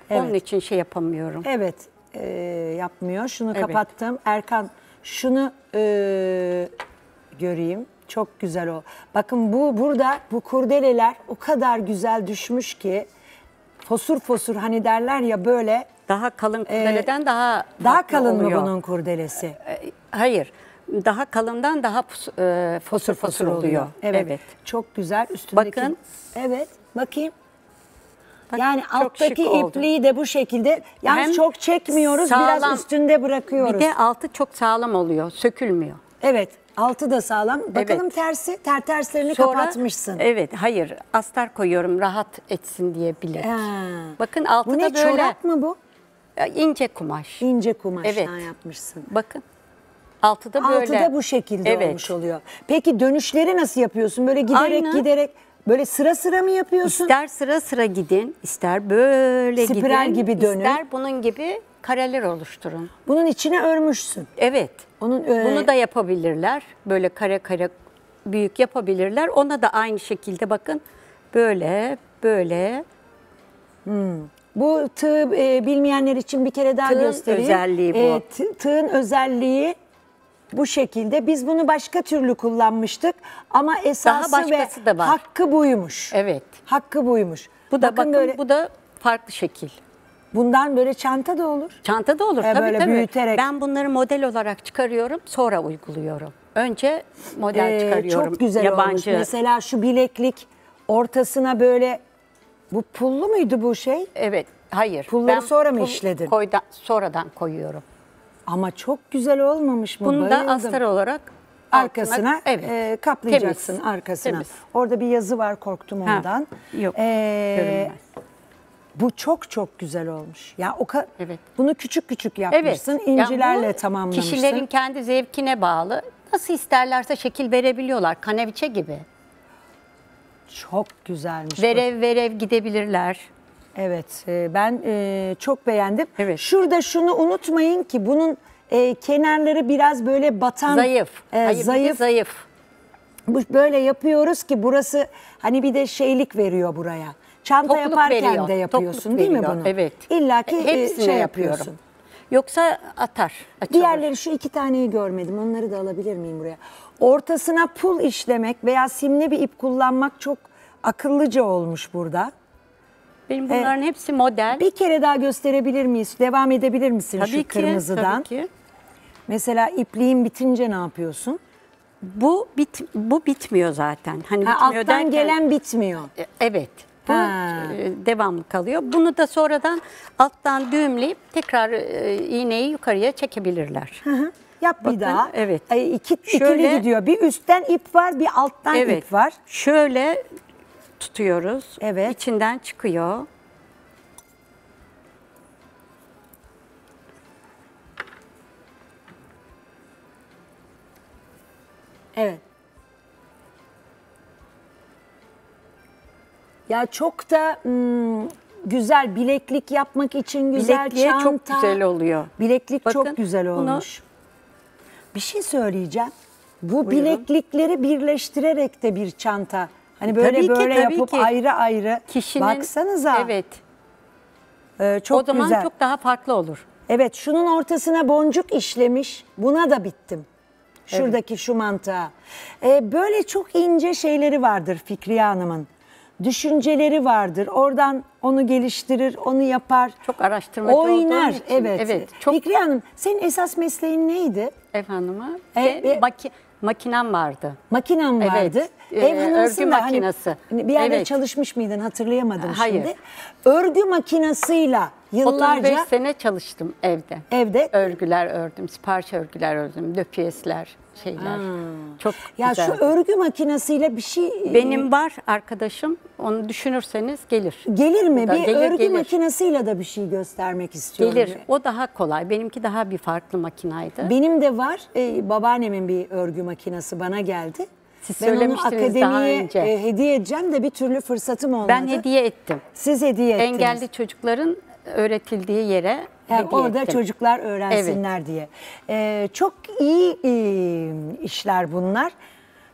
Evet. Onun için şey yapamıyorum. Evet, e, yapmıyor. Şunu evet, kapattım. Erkan, şunu e, göreyim. Çok güzel o. Bakın bu burada bu kurdeleler o kadar güzel düşmüş ki fosur fosur, hani derler ya böyle. Daha kalın kurdeleden e, daha daha kalın oluyor. Mı bunun kurdelesi? Hayır, daha kalından daha fosur e, fosur, fosur, fosur oluyor. oluyor. Evet, evet, çok güzel. Üstündeki. Bakın. Evet, bakayım. Bak, yani alttaki ipliği de bu şekilde, yani hem çok çekmiyoruz, sağlam, biraz üstünde bırakıyoruz. Bir de altı çok sağlam oluyor, sökülmüyor. Evet, altı da sağlam. Bakalım evet, tersi, ter terslerini sonra, kapatmışsın. Evet, hayır, astar koyuyorum rahat etsin diye bilek. Ha. Bakın altı bu da ne, böyle. Bu ne, çorap mı bu? İnce kumaş. İnce kumaştan evet, yapmışsın. Bakın. Altıda böyle. Altıda bu şekilde evet, olmuş oluyor. Peki dönüşleri nasıl yapıyorsun? Böyle giderek Aynı. giderek. Böyle sıra sıra mı yapıyorsun? İster sıra sıra gidin, ister böyle gidin. Spiral gibi dönün. İster bunun gibi kareler oluşturun. Bunun içine örmüşsün. Evet. Onun, e... Bunu da yapabilirler. Böyle kare kare büyük yapabilirler. Ona da aynı şekilde bakın. Böyle, böyle. Hmm. Bu tığ e, bilmeyenler için bir kere daha tığın göstereyim. Özelliği bu. E, tığın özelliği. Bu şekilde biz bunu başka türlü kullanmıştık ama esası ve hakkı buymuş. Evet. Hakkı buymuş. Bu da bakın, bakın böyle, bu da farklı şekil. Bundan böyle çanta da olur. Çanta da olur ee, tabii böyle tabii. Büyüterek. Ben bunları model olarak çıkarıyorum, sonra uyguluyorum. Önce model ee, çıkarıyorum. Çok güzel yabancı olmuş. Mesela şu bileklik ortasına böyle, bu pullu muydu bu şey? Evet. Hayır. Pulları ben sonra mı pul işledin? Koyda, sonradan koyuyorum. Ama çok güzel olmamış mı? Bunu bayıldım. Da astar olarak arkasına altına, evet, e, kaplayacaksın. Temiz. Arkasına. Temiz. Orada bir yazı var, korktum ondan. Ha, yok. Ee, bu çok çok güzel olmuş. Ya yani o evet. Bunu küçük küçük yapmışsın, evet, incilerle yani tamamlamışsın. Kişilerin kendi zevkine bağlı. Nasıl isterlerse şekil verebiliyorlar, kaneviçe gibi. Çok güzelmiş. Verev bu. verev gidebilirler. Evet, ben çok beğendim. Evet. Şurada şunu unutmayın ki bunun kenarları biraz böyle batan, zayıf, e, Hayır, zayıf. zayıf. Böyle yapıyoruz ki burası hani bir de şeylik veriyor buraya. Çanta topluk yaparken veriyor, de yapıyorsun değil veriyor. mi bunu? Evet. İlla ki hepsini şey yapıyorsun. Yapıyorum. Yoksa atar. Açılır. Diğerleri şu iki taneyi görmedim. Onları da alabilir miyim buraya? Ortasına pul işlemek veya simli bir ip kullanmak çok akıllıca olmuş burada. Benim bunların ee, hepsi model. Bir kere daha gösterebilir miyiz? Devam edebilir misin tabii şu ki, kırmızıdan? Tabii ki. Mesela ipliğin bitince ne yapıyorsun? Bu bit, bu bitmiyor zaten. Hani ha, bitmiyor alttan derken, gelen bitmiyor. Evet. Bu ha. devamlı kalıyor. Bunu da sonradan alttan düğümleyip tekrar iğneyi yukarıya çekebilirler. Hı hı. Yap Bakın, bir daha. Evet. Ay, iki, şöyle, ikili gidiyor. Bir üstten ip var, bir alttan evet, ip var. Şöyle tutuyoruz. Evet. İçinden çıkıyor. Evet. Ya çok da hmm, güzel bileklik yapmak için güzel Bilekliğe çanta. Bilekliğe çok güzel oluyor. Bileklik Bakın, çok güzel olmuş. Bunu... Bir şey söyleyeceğim. Bu Buyurun. bileklikleri birleştirerek de bir çanta. Hani böyle tabii böyle ki, yapıp ki. ayrı ayrı Kişinin, baksanıza. Evet. Ee, çok o zaman güzel. çok daha farklı olur. Evet, şunun ortasına boncuk işlemiş. Buna da bittim. Şuradaki evet. şu mantığa. Ee, böyle çok ince şeyleri vardır Fikriye Hanım'ın. Düşünceleri vardır. Oradan onu geliştirir, onu yapar. Çok araştırmacı Oynar. Için, evet. evet çok... Fikriye Hanım, senin esas mesleğin neydi? Ev hanımı. E, e, maki... Makinem vardı. Makinem vardı. Evet. Ev hanımısın Örgü da, makinası. Hani bir yerde evet. çalışmış mıydın hatırlayamadım Hayır. şimdi. Örgü makinasıyla yıllarca. otuz beş sene çalıştım evde. Evde. Örgüler ördüm, sipariş örgüler ördüm, döpiyesler, şeyler. Aa. Çok ya güzel. Ya şu örgü makinasıyla bir şey. Benim var arkadaşım, onu düşünürseniz gelir. Gelir mi? Bir gelir, örgü gelir. makinasıyla da bir şey göstermek istiyorum. Gelir. Diye. O daha kolay. Benimki daha bir farklı makinaydı. Benim de var. Ee, babaannemin bir örgü makinası bana geldi. Siz ben onu akademiye e, hediye edeceğim de bir türlü fırsatım olmadı. Ben hediye ettim. Siz hediye ettiniz. Engelli çocukların öğretildiği yere yani orada ettim. çocuklar öğrensinler evet. diye. Ee, çok iyi e, işler bunlar.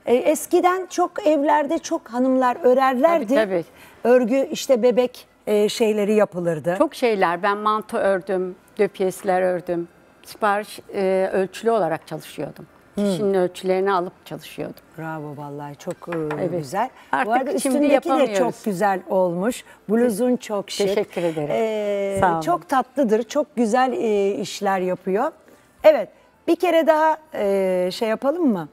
Ee, eskiden çok evlerde çok hanımlar örerlerdi. Tabii, tabii. Örgü işte bebek e, şeyleri yapılırdı. Çok şeyler. Ben manto ördüm, döpiyesler ördüm. Sipariş e, ölçülü olarak çalışıyordum. Kişinin hmm. ölçülerini alıp çalışıyordum. Bravo vallahi çok evet. güzel. Artık Bu arada üstündeki de çok güzel olmuş. Bluzun çok şık. Teşekkür ederim. Ee, Sağ olun. Çok tatlıdır. Çok güzel e, işler yapıyor. Evet bir kere daha e, şey yapalım mı?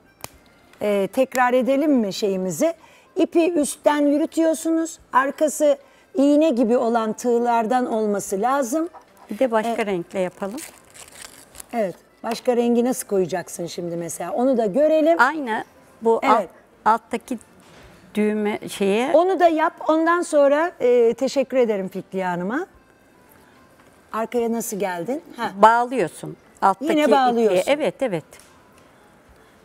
E, tekrar edelim mi şeyimizi? İpi üstten yürütüyorsunuz. Arkası iğne gibi olan tığlardan olması lazım. Bir de başka e, renkle yapalım. Evet. Başka rengi nasıl koyacaksın şimdi mesela? Onu da görelim. Aynı bu evet. alt, alttaki düğme şeye. Onu da yap. Ondan sonra e, teşekkür ederim Fikriye Hanım'a. Arkaya nasıl geldin? Ha. Bağlıyorsun. Alttaki Yine bağlıyorsun. Ipliğe. Evet evet.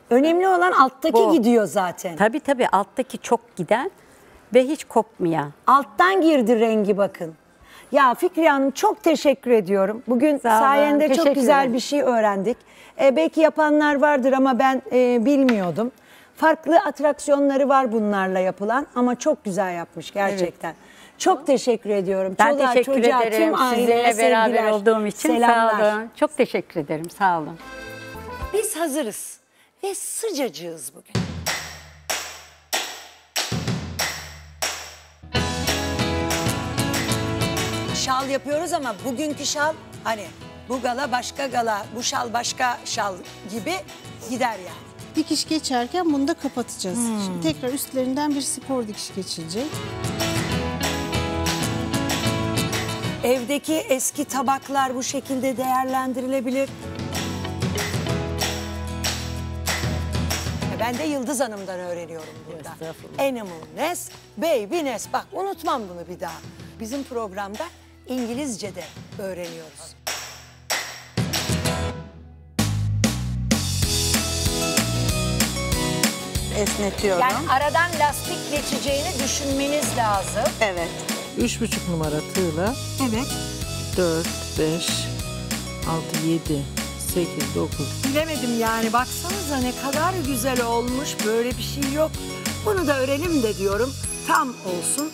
Önemli olan alttaki bu. gidiyor zaten. Tabii tabii alttaki çok giden ve hiç kopmayan. Alttan girdi rengi bakın. Ya Fikriye Hanım çok teşekkür ediyorum. Bugün sayende çok güzel bir şey öğrendik. Ee, belki yapanlar vardır ama ben e, bilmiyordum. Farklı atraksiyonları var bunlarla yapılan ama çok güzel yapmış gerçekten. Evet. Çok teşekkür ediyorum. Ben Çoluğa, teşekkür çocuğa, ederim tüm sizinle beraber olduğum için. Selamlar. Sağ olun. Çok teşekkür ederim. Sağ olun. Biz hazırız ve sıcacığız bugün. Şal yapıyoruz ama bugünkü şal hani bu gala başka gala, bu şal başka şal gibi gider yani. Dikiş geçerken bunu da kapatacağız. Hmm. Şimdi tekrar üstlerinden bir spor dikiş geçilecek. Evdeki eski tabaklar bu şekilde değerlendirilebilir. Ben de Yıldız Hanım'dan öğreniyorum burada. Animalness, babyness. Bak unutmam bunu bir daha. Bizim programda İngilizce de öğreniyoruz. Esnetiyorum. Yani aradan lastik geçeceğini düşünmeniz lazım. Evet. üç buçuk numara tığla. Evet. dört, beş, altı, yedi, sekiz, dokuz. Bilemedim yani, baksanıza ne kadar güzel olmuş, böyle bir şey yok. Bunu da örelim de diyorum, tam olsun.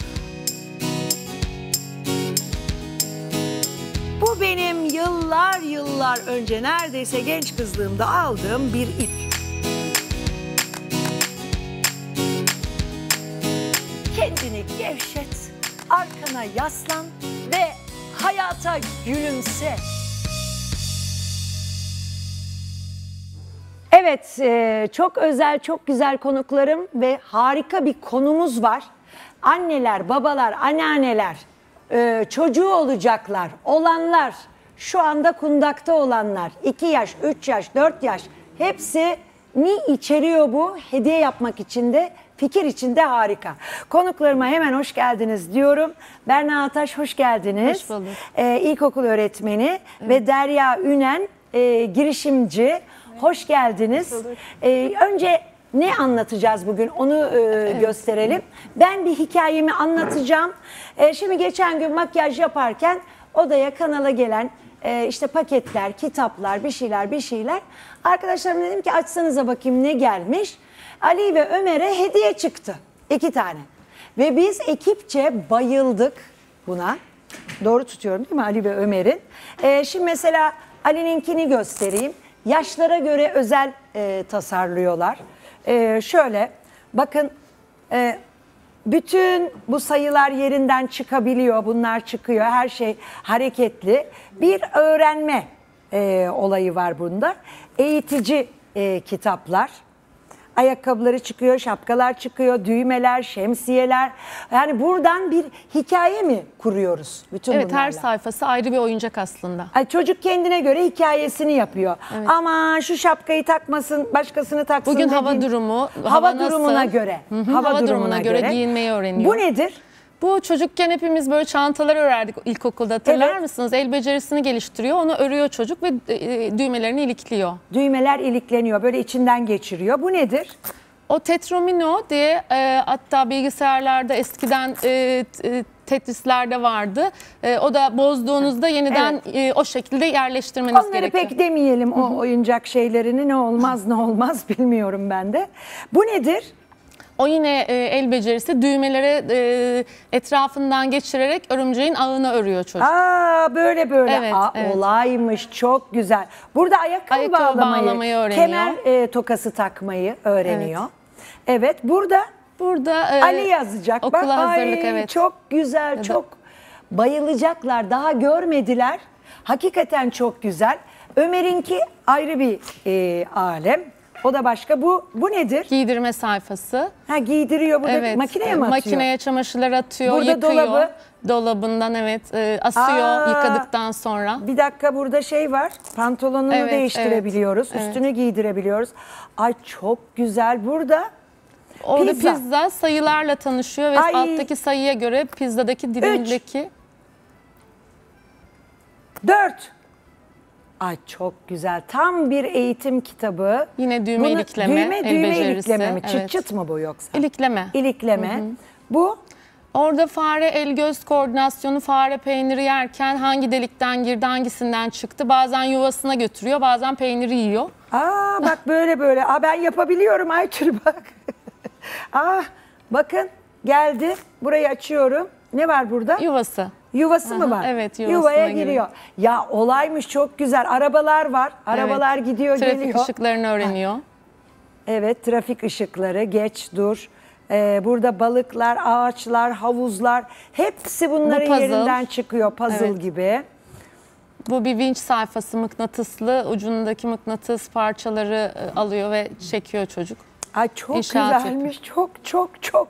Bu benim yıllar yıllar önce, neredeyse genç kızlığımda aldığım bir ip. Kendini gevşet, arkana yaslan ve hayata gülümse. Evet, çok özel, çok güzel konuklarım ve harika bir konumuz var. Anneler, babalar, anneanneler, çocuğu olacaklar, olanlar, şu anda kundakta olanlar, iki yaş, üç yaş, dört yaş, hepsini içeriyor bu. Hediye yapmak için de, fikir için de harika. Konuklarıma hemen hoş geldiniz diyorum. Berna Ataş, hoş geldiniz. Hoş bulduk. Ee, ilkokul öğretmeni, evet. Ve Derya Ünen, e, girişimci. Evet. Hoş geldiniz. Hoş bulduk. Ee, önce ne anlatacağız bugün, onu e, evet. gösterelim. Ben bir hikayemi anlatacağım. E, şimdi geçen gün makyaj yaparken odaya, kanala gelen e, işte paketler, kitaplar, bir şeyler bir şeyler. Arkadaşlarım dedim ki açsanıza bakayım ne gelmiş. Ali ve Ömer'e hediye çıktı. İki tane. Ve biz ekipçe bayıldık buna. Doğru tutuyorum değil mi Ali ve Ömer'in? Ee, şimdi mesela Ali'ninkini göstereyim. Yaşlara göre özel e, tasarlıyorlar. E, şöyle bakın, e, bütün bu sayılar yerinden çıkabiliyor. Bunlar çıkıyor. Her şey hareketli. Bir öğrenme e, olayı var bunda. Eğitici e, kitaplar. Ayakkabıları çıkıyor, şapkalar çıkıyor, düğmeler, şemsiyeler. Yani buradan bir hikaye mi kuruyoruz bütün evet, bunlarla? Evet, her sayfası ayrı bir oyuncak aslında. Yani çocuk kendine göre hikayesini yapıyor. Evet. Ama şu şapkayı takmasın, başkasını taksın. Bugün dediğim, hava durumu, hava, hava durumuna göre. Hı -hı, hava, hava durumuna, durumuna göre, göre giyinmeyi öğreniyor. Bu nedir? Bu çocukken hepimiz böyle çantalar örerdik ilkokulda, hatırlar evet. mısınız? El becerisini geliştiriyor, onu örüyor çocuk ve düğmelerini ilikliyor. Düğmeler ilikleniyor, böyle içinden geçiriyor. Bu nedir? O tetromino diye e, hatta bilgisayarlarda eskiden e, Tetris'lerde vardı. E, o da bozduğunuzda yeniden evet. e, o şekilde yerleştirmeniz onları gerekiyor. Onları pek demeyelim, o oyuncak şeylerini, ne olmaz ne olmaz bilmiyorum ben de. Bu nedir? O yine e, el becerisi, düğmelere e, etrafından geçirerek örümceğin ağını örüyor çocuk. Aa, böyle böyle. Evet, Aa, evet. Olaymış, çok güzel. Burada ayakkabı, ayakkabı bağlamayı, bağlamayı öğreniyor. Kemer e, tokası takmayı öğreniyor. Evet, evet, burada burada e, Ali yazacak. Okula Bak, hazırlık, ay, evet. Çok güzel, evet. Çok bayılacaklar. Daha görmediler. Hakikaten çok güzel. Ömer'inki ayrı bir e, alem. O da başka. Bu bu nedir? Giydirme sayfası. Ha, giydiriyor burada. Evet. Makineye mi atıyor? Makineye çamaşırları atıyor, burada yıkıyor. Dolabı. Dolabından evet asıyor. Aa, yıkadıktan sonra. Bir dakika, burada şey var. Pantolonunu evet, değiştirebiliyoruz. Evet, üstünü evet. giydirebiliyoruz. Ay çok güzel. Burada orada pizza, pizza sayılarla tanışıyor ve Ay. alttaki sayıya göre pizzadaki dilimdeki dört. Ay çok güzel. Tam bir eğitim kitabı. Yine düğme Bunu, ilikleme. Düğme, düğme ilikleme mi? Çıt evet. çıt mı bu yoksa? İlikleme. İlikleme. Hı hı. Bu? Orada fare el göz koordinasyonu, fare peyniri yerken hangi delikten girdi, hangisinden çıktı. Bazen yuvasına götürüyor, bazen peyniri yiyor. Aa bak böyle böyle. Aa ben yapabiliyorum Aytül bak. Aa bakın geldi. Burayı açıyorum. Ne var burada? Yuvası. Yuvası Aha, mı var? Evet, yuvaya giriyor. giriyor. Ya olaymış, çok güzel. Arabalar var. Arabalar evet. gidiyor, trafik geliyor. Trafik ışıklarını öğreniyor. Evet, trafik ışıkları, geç dur. Ee, burada balıklar, ağaçlar, havuzlar, hepsi bunların Bu yerinden çıkıyor, puzzle evet. gibi. Bu bir vinç sayfası, mıknatıslı, ucundaki mıknatıs parçaları alıyor ve çekiyor çocuk. Ay çok İnşaat güzelmiş, yapayım. çok çok çok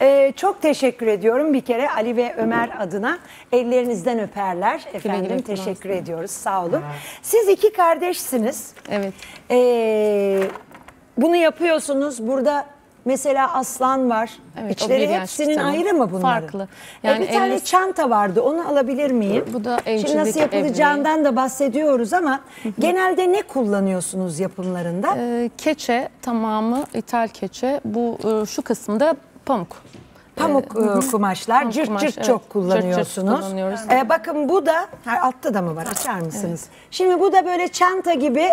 ee, çok teşekkür ediyorum bir kere Ali ve Ömer adına, ellerinizden öperler efendim, Kime teşekkür olsun. ediyoruz, sağ olun. Evet. Siz iki kardeşsiniz. Evet. Ee, bunu yapıyorsunuz burada. Mesela aslan var. Evet, İçleri hepsinin yaşlı, ayrı mı bunların? Farklı. Yani e bir elli... tane çanta vardı. Onu alabilir miyim? Bu da Şimdi nasıl yapılacağından evli. da bahsediyoruz ama Hı -hı. genelde ne kullanıyorsunuz yapımlarında? Ee, keçe tamamı ithal keçe. Bu şu kısımda pamuk. Pamuk e, kumaşlar, cırt kumaş, cırt evet. çok kullanıyorsunuz. Cırt cırt e, bakın bu da, her altta da mı var, açar mısınız? Evet. Şimdi bu da böyle çanta gibi,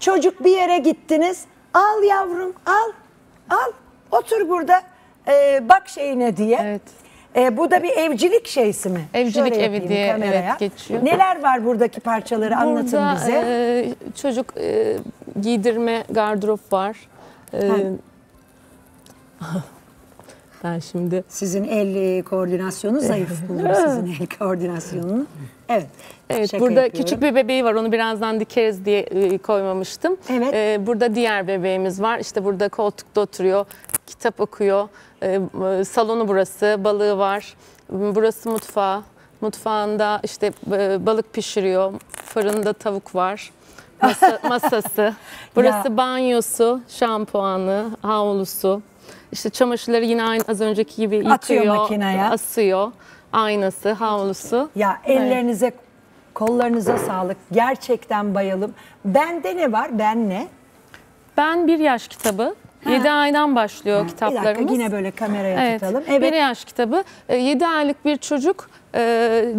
çocuk bir yere gittiniz, al yavrum al, al otur burada e, bak şeyine diye. Evet. E, bu da bir evcilik şeysi mi? Evcilik şöyle evi diye evet, geçiyor. Neler var buradaki parçaları burada, anlatın bize. E, çocuk e, giydirme gardırop var. E, ben şimdi... Sizin el koordinasyonu zayıf bulurum sizin el koordinasyonunu. Evet. Evet, burada yapıyorum. Küçük bir bebeği var, onu birazdan dikeriz diye e, koymamıştım. Evet. E, burada diğer bebeğimiz var. İşte burada koltukta oturuyor, kitap okuyor. E, salonu burası, balığı var. Burası mutfağı. Mutfağında işte e, balık pişiriyor. Fırında tavuk var. Masa, masası. Burası ya. Banyosu, şampuanı, havlusu. İşte çamaşırları yine aynı az önceki gibi yıkıyor, atıyor makineye, asıyor, aynası, havlusu. Ya ellerinize, evet. kollarınıza sağlık. Gerçekten bayılım. Bende ne var? Ben ne? Ben bir yaş kitabı. Ha. yedi aydan başlıyor ha. kitaplarımız. Bir dakika, yine böyle kameraya evet. tutalım. Evet. Bir yaş kitabı. yedi aylık bir çocuk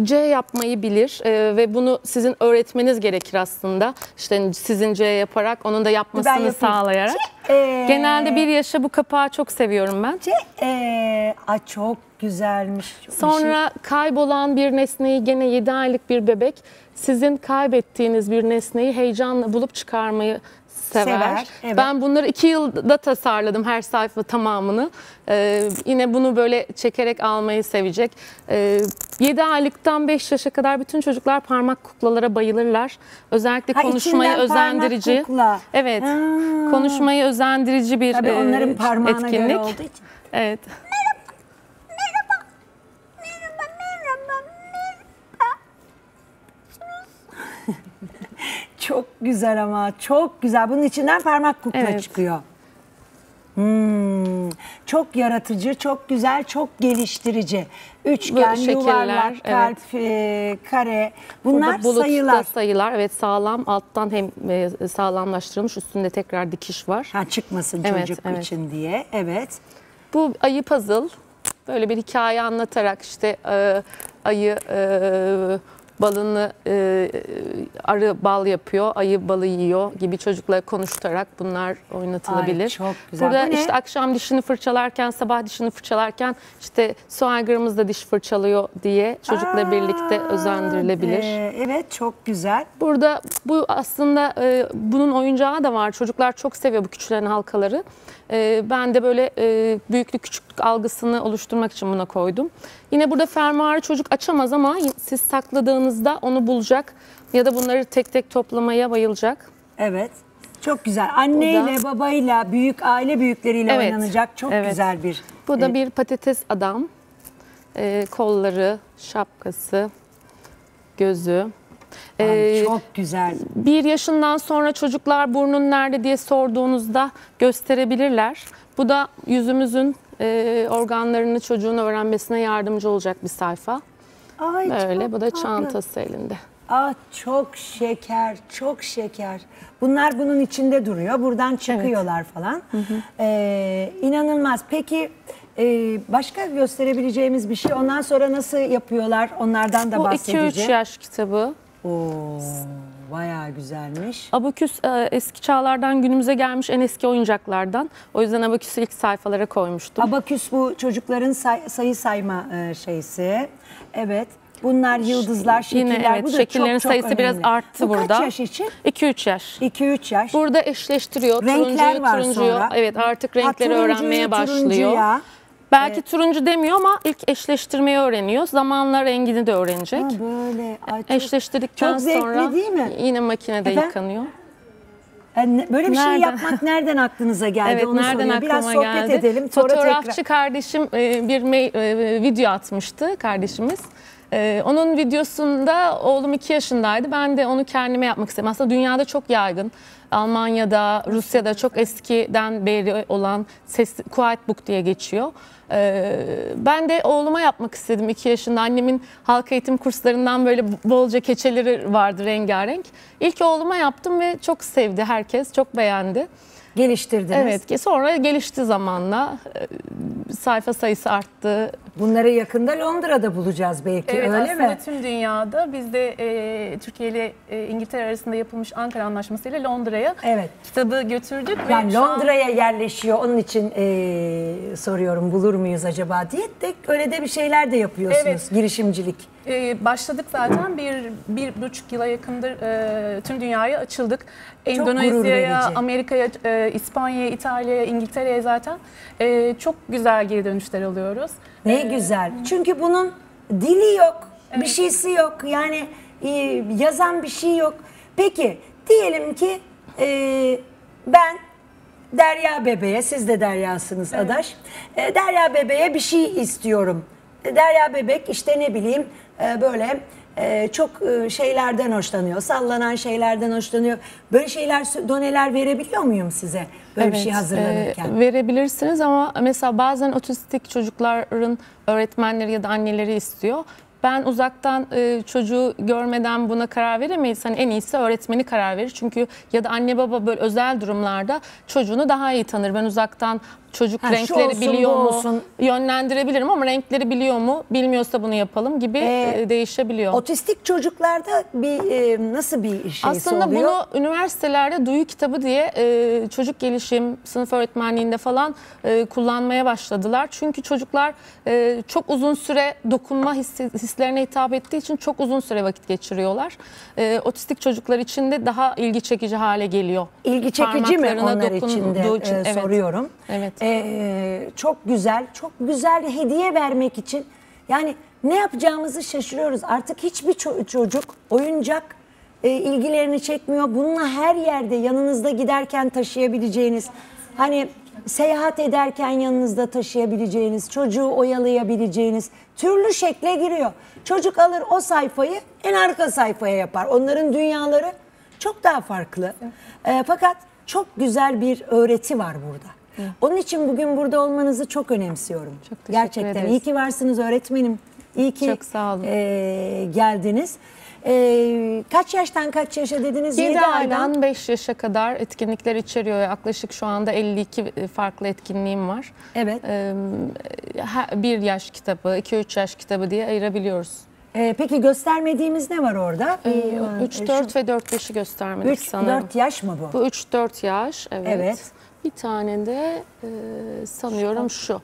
C yapmayı bilir ve bunu sizin öğretmeniz gerekir aslında. İşte sizin C yaparak, onun da yapmasını sağlayarak. Ee, Genelde bir yaşa bu kapağı çok seviyorum ben. Ee, a, çok güzelmiş. Sonra şey. Kaybolan bir nesneyi gene yedi aylık bir bebek sizin kaybettiğiniz bir nesneyi heyecanla bulup çıkarmayı sever. sever evet. Ben bunları iki yılda tasarladım, her sayfa tamamını. Ee, yine bunu böyle çekerek almayı sevecek. Ee, yedi aylıktan beş yaşa kadar bütün çocuklar parmak kuklalara bayılırlar. Özellikle ha, konuşmayı özendirici. Kukla. Evet. Ha. Konuşmayı özendirici bir tabii onların parmağına etkinlik. Göre olduğu için. Evet. Merhaba. Merhaba. Merhaba. Merhaba. Merhaba. Çok güzel ama. Çok güzel. Bunun içinden parmak kukla evet. çıkıyor. Hmm, çok yaratıcı, çok güzel, çok geliştirici. Üçgen, şekiller, yuvarlak, kalp, evet. kare. Bunlar sayılar. sayılar. Evet, sağlam. Alttan hem sağlamlaştırılmış, üstünde tekrar dikiş var. Ha, çıkmasın evet, çocuk evet. için diye. Evet. Bu ayı puzzle. Böyle bir hikaye anlatarak işte e, ayı e, balını e, arı bal yapıyor, ayı balı yiyor gibi çocuklara konuşturarak bunlar oynatılabilir. Ay, çok güzel. Burada işte akşam dişini fırçalarken, sabah dişini fırçalarken işte su aygırımız da diş fırçalıyor diye çocukla Aa, birlikte özendirilebilir. E, evet, çok güzel. Burada bu aslında e, bunun oyuncağı da var. Çocuklar çok seviyor bu küçülen halkaları. E, ben de böyle e, büyüklük küçüklük algısını oluşturmak için buna koydum. Yine burada fermuarı çocuk açamaz ama siz sakladığınızda onu bulacak ya da bunları tek tek toplamaya bayılacak. Evet. Çok güzel. Anneyle, babayla, büyük aile büyükleriyle evet. oynanacak çok evet. güzel bir. Bu da evet. bir patates adam. Ee, kolları, şapkası, gözü. Ee, çok güzel. Bir yaşından sonra çocuklar burnun nerede diye sorduğunuzda gösterebilirler. Bu da yüzümüzün Ee, organlarını çocuğun öğrenmesine yardımcı olacak bir sayfa. Ay, böyle bu da çantası anladım. elinde. Ah, çok şeker, çok şeker. Bunlar bunun içinde duruyor, buradan çıkıyorlar evet. falan. Hı hı. Ee, inanılmaz. Peki e, başka gösterebileceğimiz bir şey, ondan sonra nasıl yapıyorlar, onlardan da bahsedeceğim. Bu iki üç yaş kitabı. Oo, bayağı güzelmiş. Abaküs eski çağlardan günümüze gelmiş en eski oyuncaklardan. O yüzden abaküsü ilk sayfalara koymuştum. Abaküs bu çocukların say sayı sayma şeysi. Evet. Bunlar yıldızlar, şekiller. Yine, evet, bu da şekillerin çok, çok sayısı önemli. Biraz arttı bu burada. Bu kaç yaş için? iki üç yaş. iki üç yaş. Burada eşleştiriyor. Renkler turuncuyu, var turuncuyu. Sonra. Evet, artık renkleri ha, öğrenmeye başlıyor. Ya. Belki evet. turuncu demiyor ama ilk eşleştirmeyi öğreniyor. Zamanla rengini de öğrenecek. Ha, böyle. Ay, çok, eşleştirdikten çok zevkli, sonra değil mi? Yine makinede Efendim? yıkanıyor. Yani böyle bir nereden? şey yapmak nereden aklınıza geldi? Evet, onu nereden aklıma Biraz sohbet geldi. edelim. Sonra Fotoğrafçı tekrar... kardeşim bir video atmıştı kardeşimiz. Ee, onun videosunda oğlum iki yaşındaydı. Ben de onu kendime yapmak istedim. Aslında dünyada çok yaygın. Almanya'da, Rusya'da çok eskiden beri olan ses, Kuatbuk diye geçiyor. Ee, ben de oğluma yapmak istedim iki yaşında. Annemin halk eğitim kurslarından böyle bolca keçeleri vardı rengarenk. İlk oğluma yaptım ve çok sevdi herkes. Çok beğendi. Geliştirdiniz. Evet. Sonra gelişti zamanla. sayfa sayısı arttı. Bunları yakında Londra'da bulacağız belki, evet, öyle mi? Evet, tüm dünyada. Biz de e, Türkiye ile e, İngiltere arasında yapılmış Ankara Anlaşması ile Londra'ya evet. kitabı götürdük. Yani Londra'ya an... yerleşiyor, onun için e, soruyorum bulur muyuz acaba diye. De, öyle de bir şeyler de yapıyorsunuz, evet. girişimcilik. E, başladık zaten, bir, bir buçuk yıla yakındır e, tüm dünyaya açıldık. Endonezya'ya, Amerika'ya, e, İspanya'ya, İtalya'ya, İngiltere'ye zaten e, çok güzel geri dönüşler alıyoruz. Ne güzel. Çünkü bunun dili yok, evet. bir şeysi yok. Yani yazan bir şey yok. Peki diyelim ki e, ben Derya Bebe'ye, siz de Derya'sınız evet. Adaş. E, Derya Bebe'ye bir şey istiyorum. Derya Bebek işte ne bileyim e, böyle e, çok şeylerden hoşlanıyor. Sallanan şeylerden hoşlanıyor. Böyle şeyler, doneler verebiliyor muyum size? Böyle evet, bir şey hazırlanırken. E, verebilirsiniz ama mesela bazen otistik çocukların öğretmenleri ya da anneleri istiyor. Ben uzaktan e, çocuğu görmeden buna karar veremeyiz. Hani en iyisi öğretmeni karar verir. Çünkü ya da anne baba böyle özel durumlarda çocuğunu daha iyi tanır. Ben uzaktan çocuk ha, renkleri olsun, biliyor mu olsun. yönlendirebilirim ama renkleri biliyor mu, bilmiyorsa bunu yapalım gibi ee, değişebiliyor. Otistik çocuklarda bir e, nasıl bir şey aslında oluyor? Bunu üniversitelerde duyu kitabı diye e, çocuk gelişim, sınıf öğretmenliğinde falan e, kullanmaya başladılar. Çünkü çocuklar e, çok uzun süre dokunma hissi, hislerine hitap ettiği için çok uzun süre vakit geçiriyorlar. E, otistik çocuklar için de daha ilgi çekici hale geliyor. İlgi çekici mi onlar için de için, e, evet. soruyorum. Evet. Ee, çok güzel, çok güzel hediye vermek için yani ne yapacağımızı şaşırıyoruz. Artık hiçbir ço çocuk oyuncak e, ilgilerini çekmiyor. Bununla her yerde yanınızda giderken taşıyabileceğiniz, hani seyahat ederken yanınızda taşıyabileceğiniz, çocuğu oyalayabileceğiniz türlü şekle giriyor. Çocuk alır o sayfayı en arka sayfaya yapar. Onların dünyaları çok daha farklı. E, fakat çok güzel bir öğreti var burada. Onun için bugün burada olmanızı çok önemsiyorum. Çok gerçekten ederiz. İyi ki varsınız öğretmenim. İyi ki çok sağ olun. E, geldiniz. E, kaç yaştan kaç yaşa dediniz? yedi aydan beş yaşa kadar etkinlikler içeriyor. Yaklaşık şu anda elli iki farklı etkinliğim var. Evet. E, bir yaş kitabı, iki üç yaş kitabı diye ayırabiliyoruz. E, peki göstermediğimiz ne var orada? E, üç dört e, ve dört beşi göstermedik üç, sanırım. üç dört yaş mı bu? Bu üç dört yaş, evet. Evet. Bir tane de e, sanıyorum şu.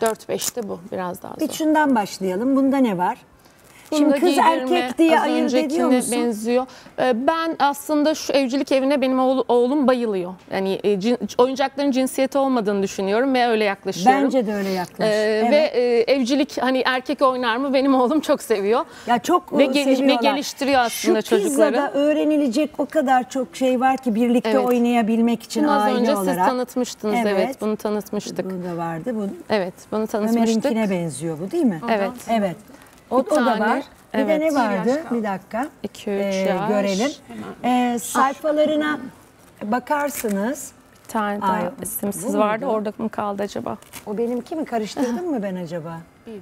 dört beşte bu biraz daha zor. Bir şundan başlayalım. Bunda ne var? Şimdi kız erkek diye ayırt ediyor musun? Benziyor. Ben aslında şu evcilik evine benim oğlum bayılıyor. Yani oyuncakların cinsiyeti olmadığını düşünüyorum ve öyle yaklaşıyorum. Bence de öyle yaklaşıyorum. Ee, evet. Ve evcilik hani erkek oynar mı benim oğlum çok seviyor. Ya çok ve seviyorlar. Ve geliştiriyor aslında şu çocukları. Şu pizzada öğrenilecek o kadar çok şey var ki birlikte evet. oynayabilmek için bunu aile olarak. Az önce olarak. Siz tanıtmıştınız evet. evet. Bunu tanıtmıştık. Bunu da vardı. Bu... Evet bunu tanıtmıştık. Ömer'inkine benziyor bu değil mi? Evet. Evet. O, o da var. Bir evet. de ne vardı? Bir dakika. iki üç ee, görelim. Ee, sayfalarına ah. bakarsınız. Bir tane daha Ay, isimsiz vardı. Muydu? Orada mı kaldı acaba? O benimki mi? Karıştırdım mı ben acaba?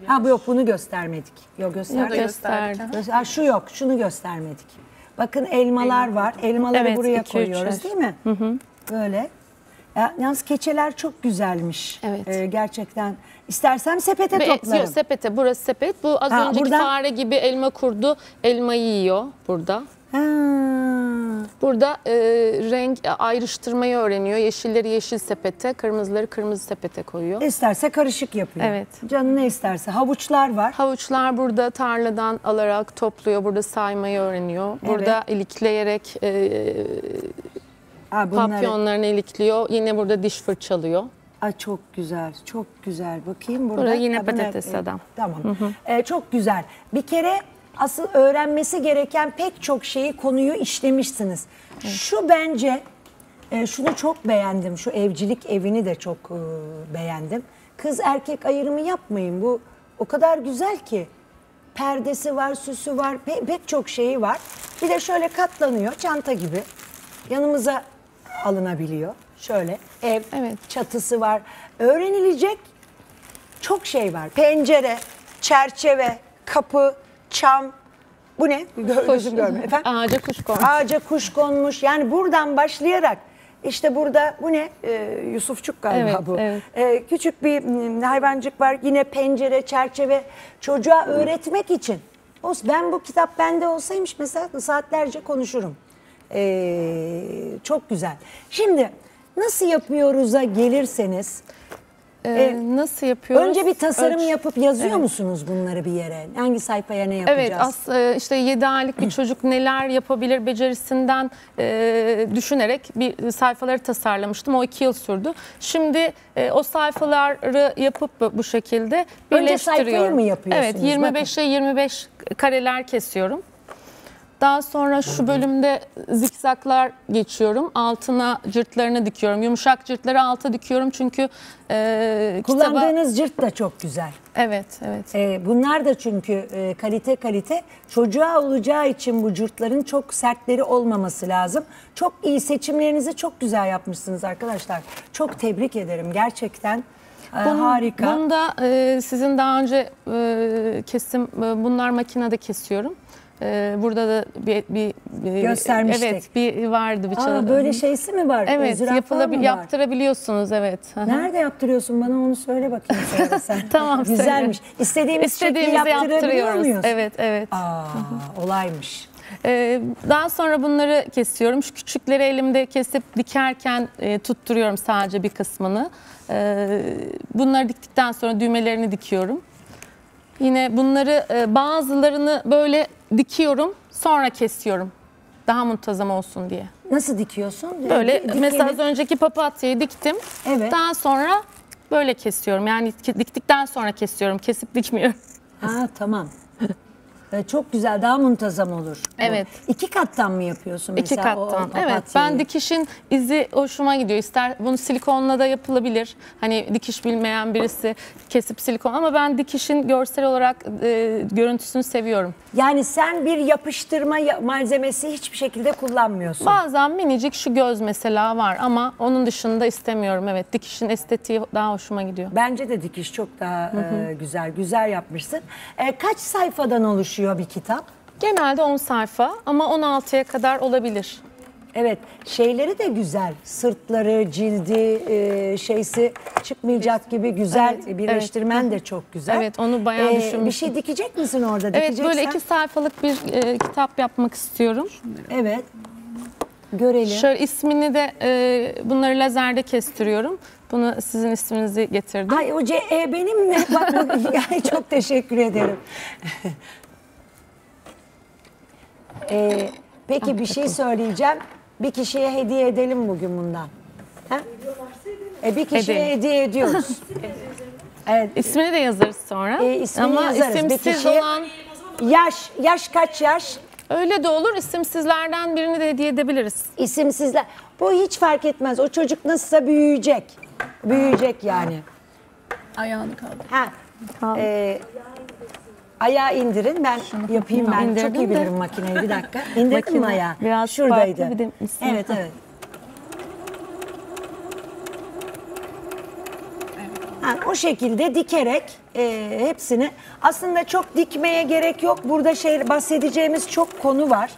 Ha bu yok, bunu göstermedik. Yok gösterdik. gösterdik. Ha, şu yok, şunu göstermedik. Bakın elmalar var. Elmaları evet, buraya iki, koyuyoruz üç, değil mi? Hı hı. Böyle. Ya, yalnız keçeler çok güzelmiş. Evet. Ee, gerçekten. İstersem sepete Be, toplarım. Yok sepete, burası sepet. Bu az ha, önceki buradan... fare gibi elma kurdu, elmayı yiyor burada. Ha. Burada e, renk ayrıştırmayı öğreniyor. Yeşilleri yeşil sepete, kırmızıları kırmızı sepete koyuyor. İsterse karışık yapıyor. Evet. Canı ne isterse. Havuçlar var. Havuçlar burada tarladan alarak topluyor. Burada saymayı öğreniyor. Evet. Burada ilikleyerek... E, Ha, bunları... Papyonlarını ilikliyor. Yine burada diş fırçalıyor. Ay çok güzel, çok güzel. Bakayım burada. Burada yine patates adam. Tamam. Hı hı. Ee, çok güzel. Bir kere asıl öğrenmesi gereken pek çok şeyi, konuyu işlemişsiniz. Hı. Şu bence, e, şunu çok beğendim. Şu evcilik evini de çok e, beğendim. Kız erkek ayrımı yapmayın. Bu o kadar güzel ki. Perdesi var, süsü var, pe pek çok şeyi var. Bir de şöyle katlanıyor, çanta gibi. Yanımıza alınabiliyor. Şöyle ev, evet. çatısı var. Öğrenilecek çok şey var. Pencere, çerçeve, kapı, çam. Bu ne? Gözüm görmüyor. Efendim? Ağaca kuş konmuş. Ağaca kuş konmuş. Yani buradan başlayarak İşte burada bu ne? Ee, Yusufçuk galiba evet, bu. Evet. Ee, küçük bir hayvancık var. Yine pencere, çerçeve çocuğa öğretmek için. Ben bu kitap bende olsaymış mesela saatlerce konuşurum. Ee, çok güzel. Şimdi nasıl yapıyoruz'a gelirseniz. Ee, ee, nasıl yapıyoruz? Önce bir tasarım Ölç. yapıp yazıyor evet. musunuz bunları bir yere? Hangi sayfaya ne yapacağız? Evet, aslında işte yedi aylık bir çocuk neler yapabilir becerisinden e, düşünerek bir sayfaları tasarlamıştım. O iki yıl sürdü. Şimdi e, o sayfaları yapıp bu şekilde birleştiriyorum. Önce sayfayı mı yapıyorsunuz? Evet, yirmi beşe yirmi beş kareler kesiyorum. Daha sonra şu bölümde zikzaklar geçiyorum. Altına cırtlarını dikiyorum. Yumuşak cırtları alta dikiyorum çünkü e, kullandığınız kitaba... cırt da çok güzel. Evet, evet. E, bunlar da çünkü e, kalite kalite. Çocuğa olacağı için bu cırtların çok sertleri olmaması lazım. Çok iyi seçimlerinizi çok güzel yapmışsınız arkadaşlar. Çok tebrik ederim gerçekten. Bunun, harika. Bunda e, sizin daha önce e, kesim e, bunlar makinede kesiyorum. Burada da bir, bir, bir göstermiştik. Evet, bir vardı bir çalı. Böyle şeysi mi var? Evet, yapılab var? yaptırabiliyorsunuz evet. Nerede yaptırıyorsun? Bana onu söyle bakayım. Sen. Tamam. Güzelmiş. Söyle. İstediğimiz İstediğimizi yaptırabiliyor muyuz? Evet, evet. Aa, olaymış. Ee, daha sonra bunları kesiyorum. Şu küçükleri elimde kesip dikerken e, tutturuyorum sadece bir kısmını. E, bunları diktikten sonra düğmelerini dikiyorum. Yine bunları e, bazılarını böyle dikiyorum, sonra kesiyorum. Daha muntazam olsun diye. Nasıl dikiyorsun? Böyle Dikeni... mesela az önceki papatyayı diktim. Evet. Daha sonra böyle kesiyorum. Yani diktikten sonra kesiyorum. Kesip dikmiyorum. Ha tamam. Çok güzel, daha muntazam olur. Evet. İki kattan mı yapıyorsun mesela? İki kattan. O, o evet. Ben dikişin izi hoşuma gidiyor. İster bunu silikonla da yapılabilir. Hani dikiş bilmeyen birisi kesip silikon ama ben dikişin görsel olarak e, görüntüsünü seviyorum. Yani sen bir yapıştırma malzemesi hiçbir şekilde kullanmıyorsun. Bazen minicik şu göz mesela var ama onun dışında istemiyorum. Evet. Dikişin estetiği daha hoşuma gidiyor. Bence de dikiş çok daha e, güzel. Güzel yapmışsın. E, kaç sayfadan oluşuyor bir kitap? Genelde on sayfa ama on altıya kadar olabilir. Evet, şeyleri de güzel. Sırtları, cildi, e, şeysi çıkmayacak gibi güzel evet, birleştirmen evet. de çok güzel. Evet, onu bayağı ee, düşünmüştüm. Bir şey dikecek misin orada? Evet, böyle iki sayfalık bir e, kitap yapmak istiyorum. Evet, görelim. Şöyle ismini de e, bunları lazerde kestiriyorum. Bunu sizin isminizi getirdim. Ay o C E benim mi? Ay, çok teşekkür ederim. Ee, peki bir şey söyleyeceğim. Bir kişiye hediye edelim bugün bundan. He? Ee, bir kişiye edelim. Hediye ediyoruz. Evet. İsmini de yazarız sonra. Ee, ama yazarız. İsimsiz olan yaş yaş kaç yaş? Öyle de olur. İsimsizlerden birini de hediye edebiliriz. İsimsizler. Bu hiç fark etmez. O çocuk nasılsa büyüyecek. Büyüyecek yani. Ayağını kaldır. Ha. Tamam. Ee, Ayağı indirin. Ben Şunu yapayım ben. Indirdim Çok iyi bilirim de. makineyi. Bir dakika. İndirdim mi ayağı? Biraz şuradaydı. Evet evet. Ha, o şekilde dikerek e, hepsini. Aslında çok dikmeye gerek yok. Burada şey bahsedeceğimiz çok konu var.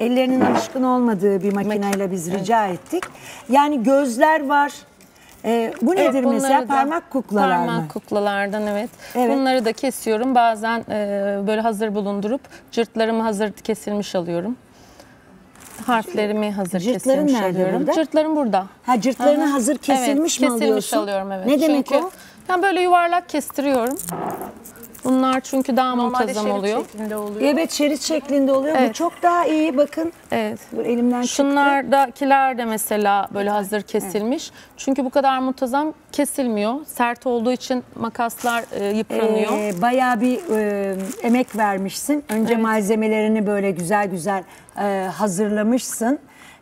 Ellerinin alışkın olmadığı bir makineyle biz rica evet. ettik. Yani gözler var. Ee, bu evet, nedir mesela? Da, parmak kuklalar Parmak mı? kuklalardan evet. evet. Bunları da kesiyorum. Bazen e, böyle hazır bulundurup cırtlarımı hazır kesilmiş alıyorum. Harflerimi hazır Cırtların kesilmiş alıyorum. Burada? Cırtlarım burada. Ha cırtlarını Aha. hazır kesilmiş evet, mi alıyorsun? Kesilmiş alıyorum evet. Ne demek çünkü, o? Yani böyle yuvarlak kestiriyorum. Bunlar çünkü daha muntazam oluyor. oluyor. Evet şerit şeklinde oluyor. Evet. Bu çok daha iyi bakın. Evet. Bu elimden çıktı. Şunlardakiler de mesela böyle evet. hazır kesilmiş. Evet. Çünkü bu kadar muntazam kesilmiyor. Sert olduğu için makaslar e, yıpranıyor. Ee, bayağı bir e, emek vermişsin. Önce evet. malzemelerini böyle güzel güzel e, hazırlamışsın.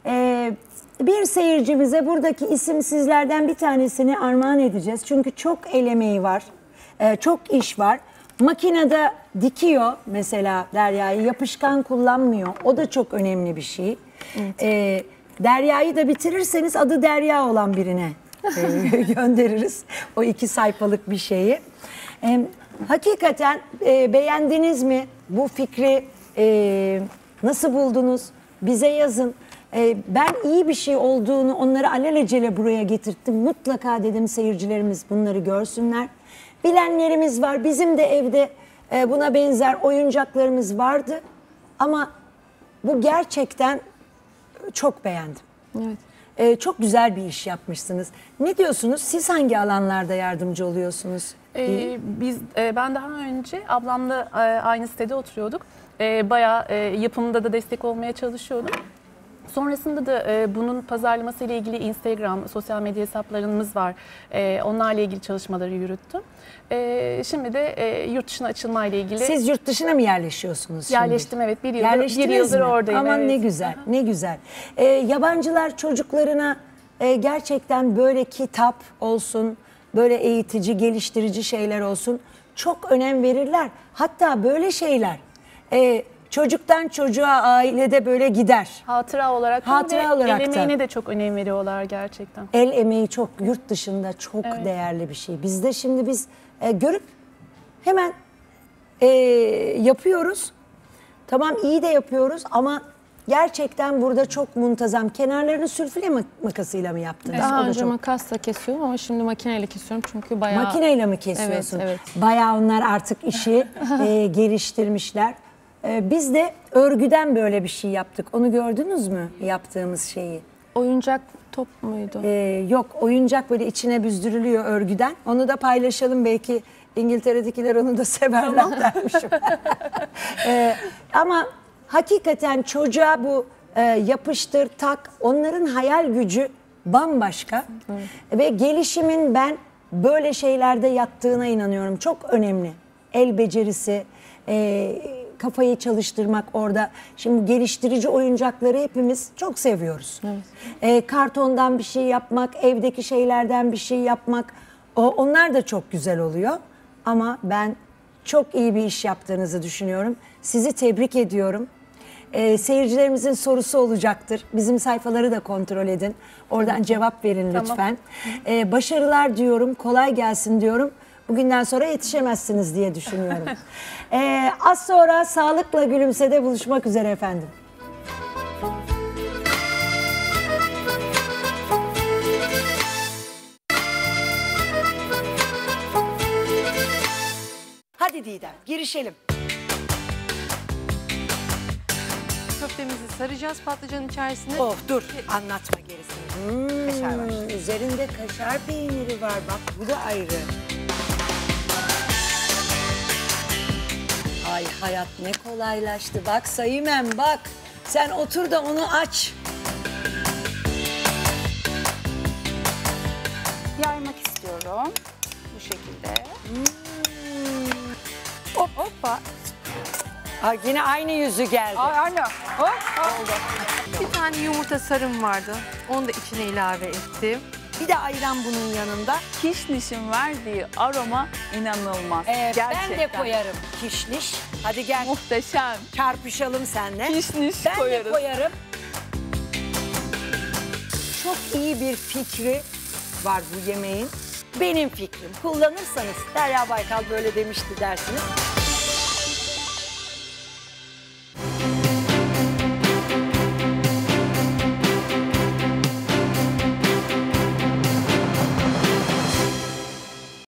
E, bir seyircimize buradaki isimsizlerden bir tanesini armağan edeceğiz. Çünkü çok el emeği var. E, çok iş var. Makinede dikiyor mesela Derya'yı, yapışkan kullanmıyor. O da çok önemli bir şey. Evet. Ee, Derya'yı da bitirirseniz adı Derya olan birine e, göndeririz. O iki sayfalık bir şeyi. Ee, hakikaten e, beğendiniz mi bu fikri? E, nasıl buldunuz? Bize yazın. Ee, ben iyi bir şey olduğunu onları alelacele buraya getirttim. Mutlaka dedim seyircilerimiz bunları görsünler. Bilenlerimiz var. Bizim de evde e, buna benzer oyuncaklarımız vardı. Ama bu gerçekten çok beğendim. Evet. Ee, çok güzel bir iş yapmışsınız. Ne diyorsunuz? Siz hangi alanlarda yardımcı oluyorsunuz? Ee, biz e, ben daha önce ablamla e, aynı sitede oturuyorduk. E, bayağı e, yapımda da destek olmaya çalışıyordum. Sonrasında da e, bunun pazarlaması ile ilgili Instagram, sosyal medya hesaplarımız var. E, onlarla ilgili çalışmaları yürüttüm. E, şimdi de e, yurt dışına açılma ile ilgili. Siz yurt dışına mı yerleşiyorsunuz şimdi? Yerleştim, evet, bir yıldır, bir yıldır oradayım. Aman evet. Ne güzel, aha, ne güzel. E, yabancılar çocuklarına e, gerçekten böyle kitap olsun, böyle eğitici, geliştirici şeyler olsun çok önem verirler. Hatta böyle şeyler... E, Çocuktan çocuğa ailede böyle gider. Hatıra olarak. Hatıra olarak el emeğine da. de çok önem veriyorlar gerçekten. El emeği çok, yurt dışında çok evet. değerli bir şey. Bizde şimdi biz e, görüp hemen e, yapıyoruz. Tamam, iyi de yapıyoruz ama gerçekten burada çok muntazam. Kenarlarını sülfüle makasıyla mı yaptınız? Daha o önce çok... makasla kesiyorum ama şimdi makineyle kesiyorum çünkü bayağı... Makineyle mi kesiyorsun? Evet, evet. Bayağı onlar artık işi e, geliştirmişler. Biz de örgüden böyle bir şey yaptık. Onu gördünüz mü yaptığımız şeyi? Oyuncak top muydu? Ee, yok, oyuncak böyle içine büzdürülüyor örgüden. Onu da paylaşalım, belki İngiltere'dekiler onu da severler tamam. dermişim. ee, ama hakikaten çocuğa bu e, yapıştır, tak, onların hayal gücü bambaşka. Evet. Ve gelişimin ben böyle şeylerde yattığına inanıyorum. Çok önemli. El becerisi, e, kafayı çalıştırmak orada. Şimdi geliştirici oyuncakları hepimiz çok seviyoruz. Evet. E, kartondan bir şey yapmak, evdeki şeylerden bir şey yapmak, o, onlar da çok güzel oluyor. Ama ben çok iyi bir iş yaptığınızı düşünüyorum. Sizi tebrik ediyorum. E, seyircilerimizin sorusu olacaktır. Bizim sayfaları da kontrol edin. Oradan cevap verin tamam. lütfen. E, başarılar diyorum, kolay gelsin diyorum. Bugünden sonra yetişemezsiniz diye düşünüyorum. ee, az sonra Sağlıkla Gülümse'de buluşmak üzere efendim. Hadi Didem, girişelim. Köftemizi saracağız patlıcanın içerisine. Oh dur, anlatma gerisini. Hmm, kaşar var. Üzerinde kaşar peyniri var, bak bu da ayrı. Ay hayat ne kolaylaştı. Bak Sayımem bak. Sen otur da onu aç. Yaymak istiyorum. Bu şekilde. Hmm. Hop hoppa. Ay yine aynı yüzü geldi. Ay anne. Hop hop. Oldu. Bir tane yumurta sarım vardı. Onu da içine ilave ettim. Bir de ayran bunun yanında. Kişnişin verdiği aroma inanılmaz. Ee, ben de koyarım kişniş. Hadi gel. Muhteşem. Çarpışalım seninle. Kişniş ben koyarız. Ben de koyarım. Çok iyi bir fikri var bu yemeğin. Benim fikrim. Kullanırsanız Derya Baykal böyle demişti dersiniz.